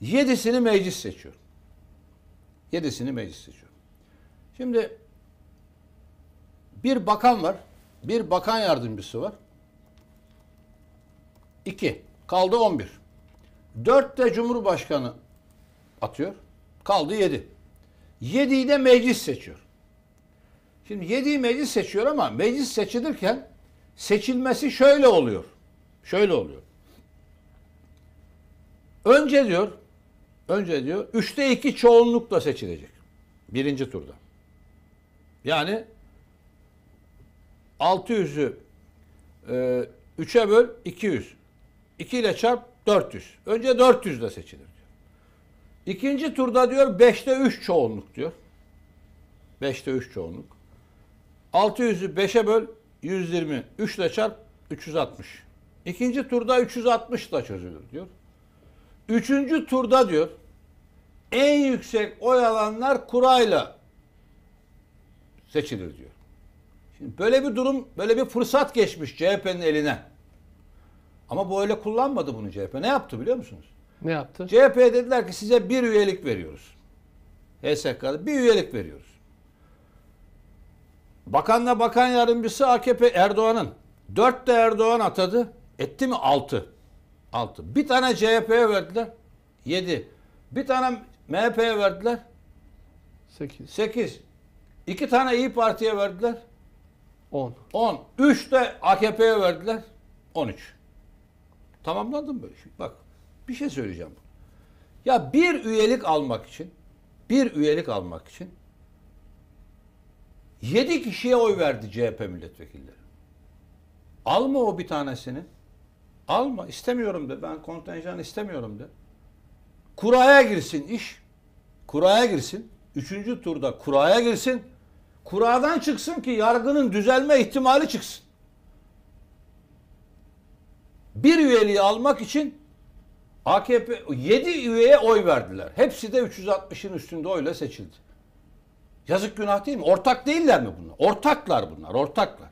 7'sini meclis seçiyor. 7'sini meclis seçiyor. Şimdi bir bakan var. Bir bakan yardımcısı var. 2. Kaldı 11. 4 de Cumhurbaşkanı atıyor. Kaldı 7. 7'yi de meclis seçiyor. Şimdi 7'yi meclis seçiyor ama meclis seçilirken seçilmesi şöyle oluyor. Şöyle oluyor. Önce diyor 3'te 2 çoğunlukla seçilecek. Birinci turda. Yani 600'ü 3'e böl 200. 2 ile çarp 400. Önce 400 ile seçilir diyor. İkinci turda diyor 5'te 3 çoğunluk diyor. 5'te 3 çoğunluk. 600'ü 5'e böl 120. 3 ile çarp 360. İkinci turda 360 ile çözülür diyor. Üçüncü turda diyor en yüksek oy alanlar kurayla seçilir diyor. Şimdi böyle bir durum, böyle bir fırsat geçmiş CHP'nin eline. Ama bu öyle kullanmadı bunu CHP. Ne yaptı biliyor musunuz? Ne yaptı? CHP'ye dediler ki size bir üyelik veriyoruz. HSK'da bir üyelik veriyoruz. Bakanla bakan yardımcısı AKP Erdoğan'ın. 4 de Erdoğan atadı. Etti mi? 6. 6. Bir tane CHP'ye verdiler. 7. Bir tane MHP'ye verdiler. 8. 8. 2 tane İyi Parti'ye verdiler. 10. 10. 3 de AKP'ye verdiler. 13. Tamamlandım böyle. Şimdi bak bir şey söyleyeceğim. Ya bir üyelik almak için 7 kişiye oy verdi CHP milletvekilleri. Alma o bir tanesini. Alma, istemiyorum de, ben kontenjan istemiyorum de. Kuraya girsin iş. Kuraya girsin. Üçüncü turda kuraya girsin. Kuradan çıksın ki yargının düzelme ihtimali çıksın. Bir üyeliği almak için AKP 7 üyeye oy verdiler. Hepsi de 360'ın üstünde oyla seçildi. Yazık, günah değil mi? Ortak değiller mi bunlar? Ortaklar bunlar, ortaklar.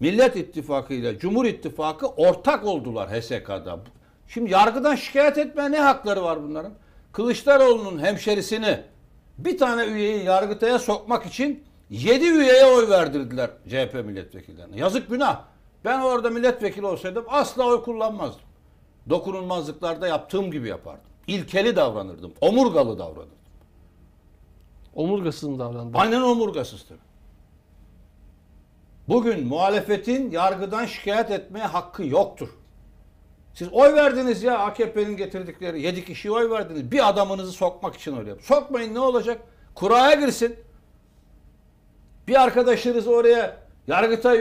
Millet İttifakı ile Cumhur İttifakı ortak oldular HSK'da. Şimdi yargıdan şikayet etmeye ne hakları var bunların? Kılıçdaroğlu'nun hemşerisini, bir tane üyeyi Yargıtay'a sokmak için 7 üyeye oy verdirdiler CHP milletvekillerine. Yazık, günah. Ben orada milletvekili olsaydım asla oy kullanmazdım. Dokunulmazlıklarda yaptığım gibi yapardım. İlkeli davranırdım. Omurgalı davranırdım. Omurgasız mı davrandı? Aynen, omurgasız tabii. Bugün muhalefetin yargıdan şikayet etmeye hakkı yoktur. Siz oy verdiniz ya, AKP'nin getirdikleri 7 kişiye oy verdiniz. Bir adamınızı sokmak için öyle yapın. Sokmayın, ne olacak? Kuraya girsin. Bir arkadaşınız oraya Yargıtay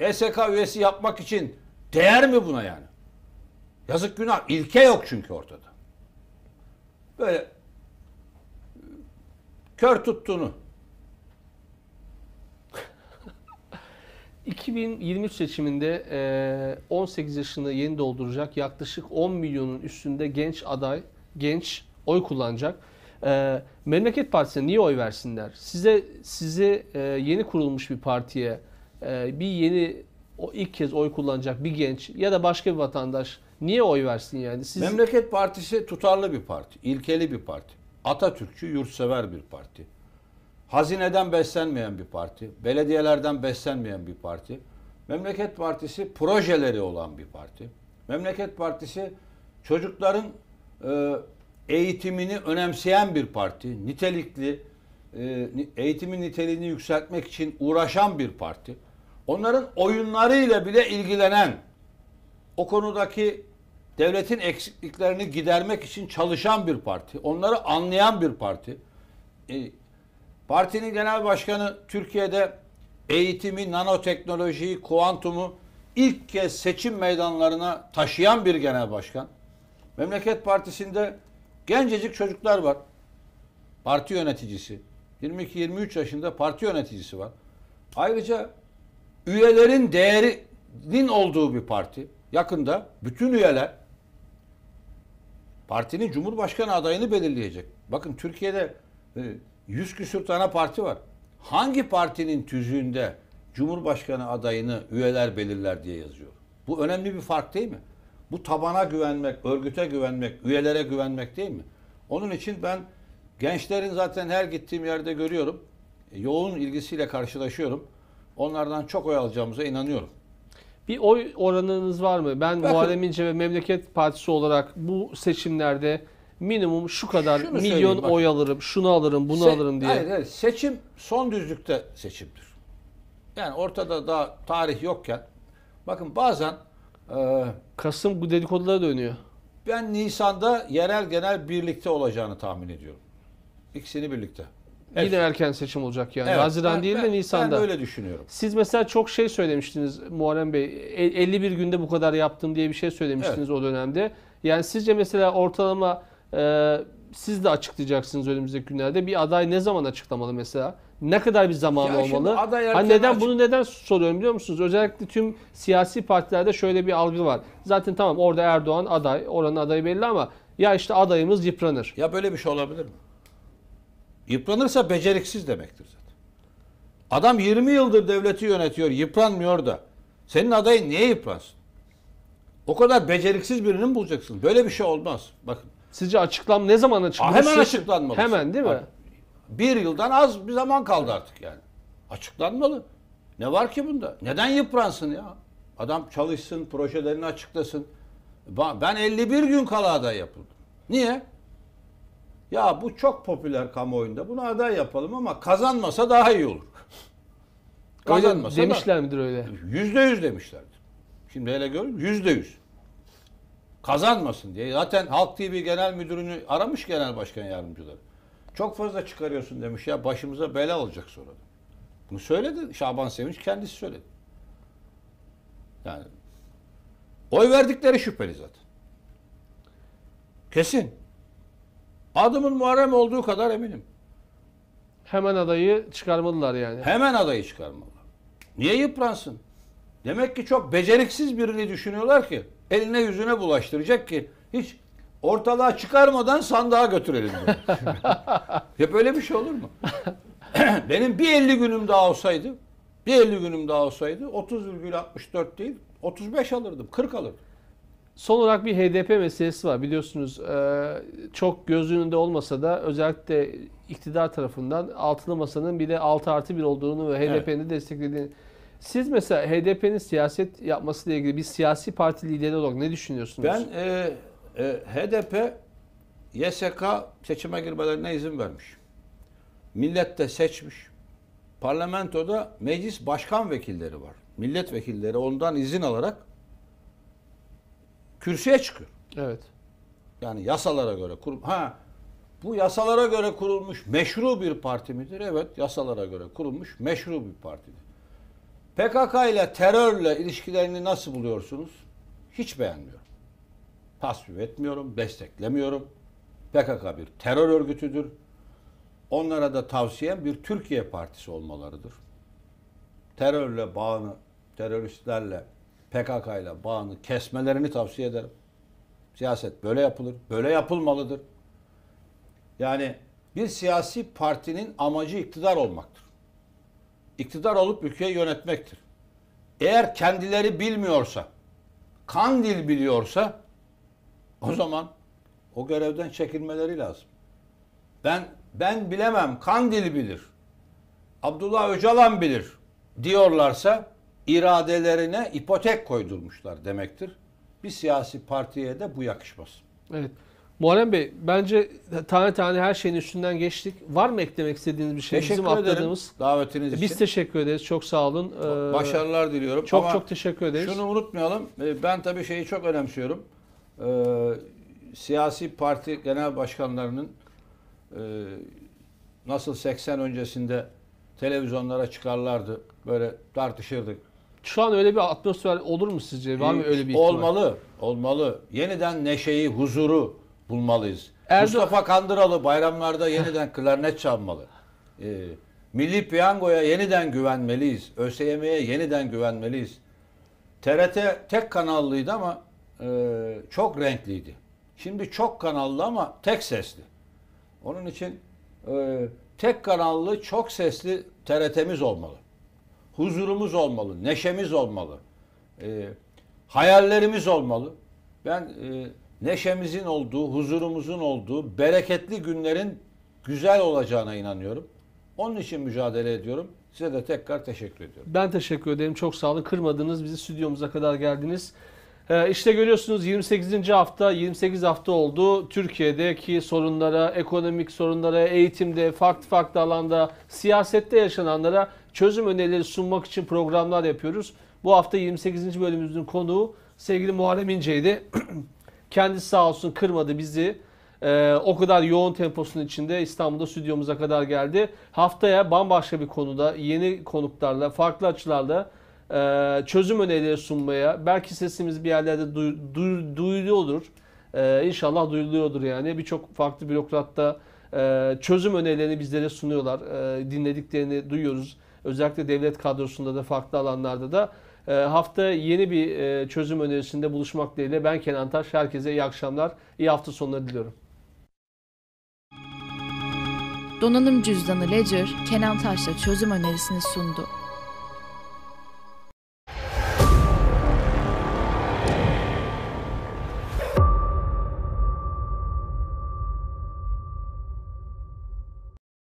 YSK üyesi yapmak için değer mi buna yani? Yazık, günah. İlke yok çünkü ortada. Böyle kör tuttuğunu. 2023 seçiminde 18 yaşını yeni dolduracak yaklaşık 10 milyonun üstünde genç aday, genç oy kullanacak. Memleket Partisi'ne niye oy versinler? Sizi yeni kurulmuş bir partiye, bir yeni ilk kez oy kullanacak bir genç ya da başka bir vatandaş niye oy versin yani? Memleket Partisi tutarlı bir parti, ilkeli bir parti, Atatürkçü, yurtsever bir parti. Hazineden beslenmeyen bir parti, belediyelerden beslenmeyen bir parti. Memleket Partisi projeleri olan bir parti. Memleket Partisi çocukların eğitimini önemseyen bir parti. Nitelikli, eğitimin niteliğini yükseltmek için uğraşan bir parti. Onların oyunlarıyla bile ilgilenen, o konudaki devletin eksikliklerini gidermek için çalışan bir parti. Onları anlayan bir parti. Partinin genel başkanı Türkiye'de eğitimi, nanoteknolojiyi, kuantumu ilk kez seçim meydanlarına taşıyan bir genel başkan. Memleket Partisi'nde gencecik çocuklar var. Parti yöneticisi. 22-23 yaşında parti yöneticisi var. Ayrıca üyelerin değerinin olduğu bir parti. Yakında bütün üyeler partinin Cumhurbaşkanı adayını belirleyecek. Bakın, Türkiye'de 100 küsür tane parti var. Hangi partinin tüzüğünde Cumhurbaşkanı adayını üyeler belirler diye yazıyor? Bu önemli bir fark değil mi? Bu tabana güvenmek, örgüte güvenmek, üyelere güvenmek değil mi? Onun için ben gençlerin, zaten her gittiğim yerde görüyorum, yoğun ilgisiyle karşılaşıyorum. Onlardan çok oy alacağımıza inanıyorum. Bir oy oranınız var mı? Ben Muharrem İnce ve Memleket Partisi olarak bu seçimlerde minimum şu kadar milyon oy alırım, şunu alırım, bunu alırım diye. Hayır, seçim son düzlükte seçimdir. Yani ortada daha tarih yokken, bakın bazen Kasım bu dedikodulara dönüyor. Ben Nisan'da yerel genel birlikte olacağını tahmin ediyorum. İkisini birlikte. Yine erken seçim olacak yani. Evet, Haziran değil de Nisan'da. Ben öyle düşünüyorum. Siz mesela çok şey söylemiştiniz Muharrem Bey. 51 günde bu kadar yaptım diye bir şey söylemiştiniz o dönemde. Yani sizce mesela ortalama siz de açıklayacaksınız önümüzdeki günlerde. Bir aday ne zaman açıklamalı mesela? Ne kadar bir zaman olmalı? Bunu neden soruyorum biliyor musunuz? Özellikle tüm siyasi partilerde şöyle bir algı var. Zaten tamam, orada Erdoğan aday, oranın adayı belli ama ya işte adayımız yıpranır. Ya böyle bir şey olabilir mi? Yıpranırsa beceriksiz demektir zaten. Adam 20 yıldır devleti yönetiyor, yıpranmıyor da senin adayın niye yıpransın? O kadar beceriksiz birini mi bulacaksın? Böyle bir şey olmaz. Bakın. Sizce ne zaman açıklanmalı? Hemen açıklanmalı. Hemen değil mi? Bir yıldan az bir zaman kaldı artık yani. Açıklanmalı. Ne var ki bunda? Neden yıpransın ya? Adam çalışsın, projelerini açıklasın. Ben 51 gün kala aday yapıldım. Niye? Ya bu çok popüler kamuoyunda. Bunu aday yapalım ama kazanmasa daha iyi olur. Kazanmasa demişler midir öyle? %100 demişlerdir. Şimdi hele görün, %100. Kazanmasın diye. Zaten Halk TV Genel Müdürünü aramış genel başkan yardımcıları. Çok fazla çıkarıyorsun demiş ya, başımıza bela olacak sonra. Bunu söyledi Şaban Sevinç, kendisi söyledi. Yani oy verdikleri şüpheli zaten. Kesin. Adımın Muharrem olduğu kadar eminim. Hemen adayı çıkarmalılar yani. Hemen adayı çıkarmalılar. Niye yıpransın? Demek ki çok beceriksiz birini düşünüyorlar ki eline yüzüne bulaştıracak ki hiç ortalığa çıkarmadan sandığa götürelim. Hep öyle bir şey olur mu? Benim bir 50 günüm daha olsaydı, 30,64 değil 35 alırdım, 40 alırdım. Son olarak bir HDP meselesi var. Biliyorsunuz çok göz önünde olmasa da özellikle iktidar tarafından altılı masanın bile 6+1 olduğunu ve HDP'nin evet. desteklediğini. Siz mesela HDP'nin siyaset yapmasıyla ilgili bir siyasi parti lideri olarak ne düşünüyorsunuz? Ben HDP, YSK seçime girmelerine izin vermiş. Millet de seçmiş. Parlamentoda meclis başkan vekilleri var. Milletvekilleri ondan izin alarak kürsüye çıkıyor. Evet. Yani yasalara göre bu yasalara göre kurulmuş meşru bir parti midir? Evet, yasalara göre kurulmuş meşru bir partidir. PKK ile terörle ilişkilerini nasıl buluyorsunuz? Hiç beğenmiyorum. Tasvip etmiyorum, desteklemiyorum. PKK bir terör örgütüdür. Onlara da tavsiyem bir Türkiye partisi olmalarıdır. Terörle bağını, teröristlerle, PKK ile bağını kesmelerini tavsiye ederim. Siyaset böyle yapılır, böyle yapılmalıdır. Yani bir siyasi partinin amacı iktidar olmaktır. İktidar olup ülkeyi yönetmektir. Eğer kendileri bilmiyorsa, Kandil biliyorsa o zaman o görevden çekilmeleri lazım. Ben bilemem, Kandil bilir, Abdullah Öcalan bilir diyorlarsa iradelerine ipotek koydurmuşlar demektir. Bir siyasi partiye de bu yakışmaz. Evet. Muharrem Bey, bence tane tane her şeyin üstünden geçtik. Var mı eklemek istediğiniz bir şey? Teşekkür ederim davetiniz için. Biz teşekkür ederiz. Çok sağ olun. Başarılar diliyorum. Çok çok teşekkür ederiz. Şunu unutmayalım. Ben tabii şeyi çok önemsiyorum. Siyasi parti genel başkanlarının nasıl 80 öncesinde televizyonlara çıkarlardı. Böyle tartışırdık. Şu an öyle bir atmosfer olur mu sizce? Var mı öyle bir olmalı, olmalı. Yeniden neşeyi, huzuru bulmalıyız. Mustafa Kandıralı bayramlarda yeniden klarnet çalmalı. Milli Piyango'ya yeniden güvenmeliyiz. ÖSYM'ye yeniden güvenmeliyiz. TRT tek kanallıydı ama çok renkliydi. Şimdi çok kanallı ama tek sesli. Onun için tek kanallı, çok sesli TRT'miz olmalı. Huzurumuz olmalı, neşemiz olmalı, hayallerimiz olmalı. Ben neşemizin olduğu, huzurumuzun olduğu, bereketli günlerin güzel olacağına inanıyorum. Onun için mücadele ediyorum. Size de tekrar teşekkür ediyorum. Ben teşekkür ederim. Çok sağ olun. Kırmadınız. Bizi stüdyomuza kadar geldiniz. İşte görüyorsunuz 28. hafta, 28 hafta oldu. Türkiye'deki sorunlara, ekonomik sorunlara, eğitimde, farklı farklı alanda, siyasette yaşananlara çözüm önerileri sunmak için programlar yapıyoruz. Bu hafta 28. bölümümüzün konuğu sevgili Muharrem İnce'ydi. Kendisi sağ olsun kırmadı bizi. O kadar yoğun temposunun içinde İstanbul'da stüdyomuza kadar geldi. Haftaya bambaşka bir konuda, yeni konuklarla, farklı açılarla çözüm önerileri sunmaya, belki sesimiz bir yerlerde duyuluyordur. İnşallah duyuluyordur yani. Birçok farklı bürokrat da çözüm önerilerini bizlere sunuyorlar. Dinlediklerini duyuyoruz. Özellikle devlet kadrosunda da farklı alanlarda da. Hafta yeni bir çözüm önerisinde buluşmak dileğiyle ben Kenan Taş. Herkese iyi akşamlar, iyi hafta sonları diliyorum. Donanım cüzdanı Ledger, Kenan Taş'la çözüm önerisini sundu.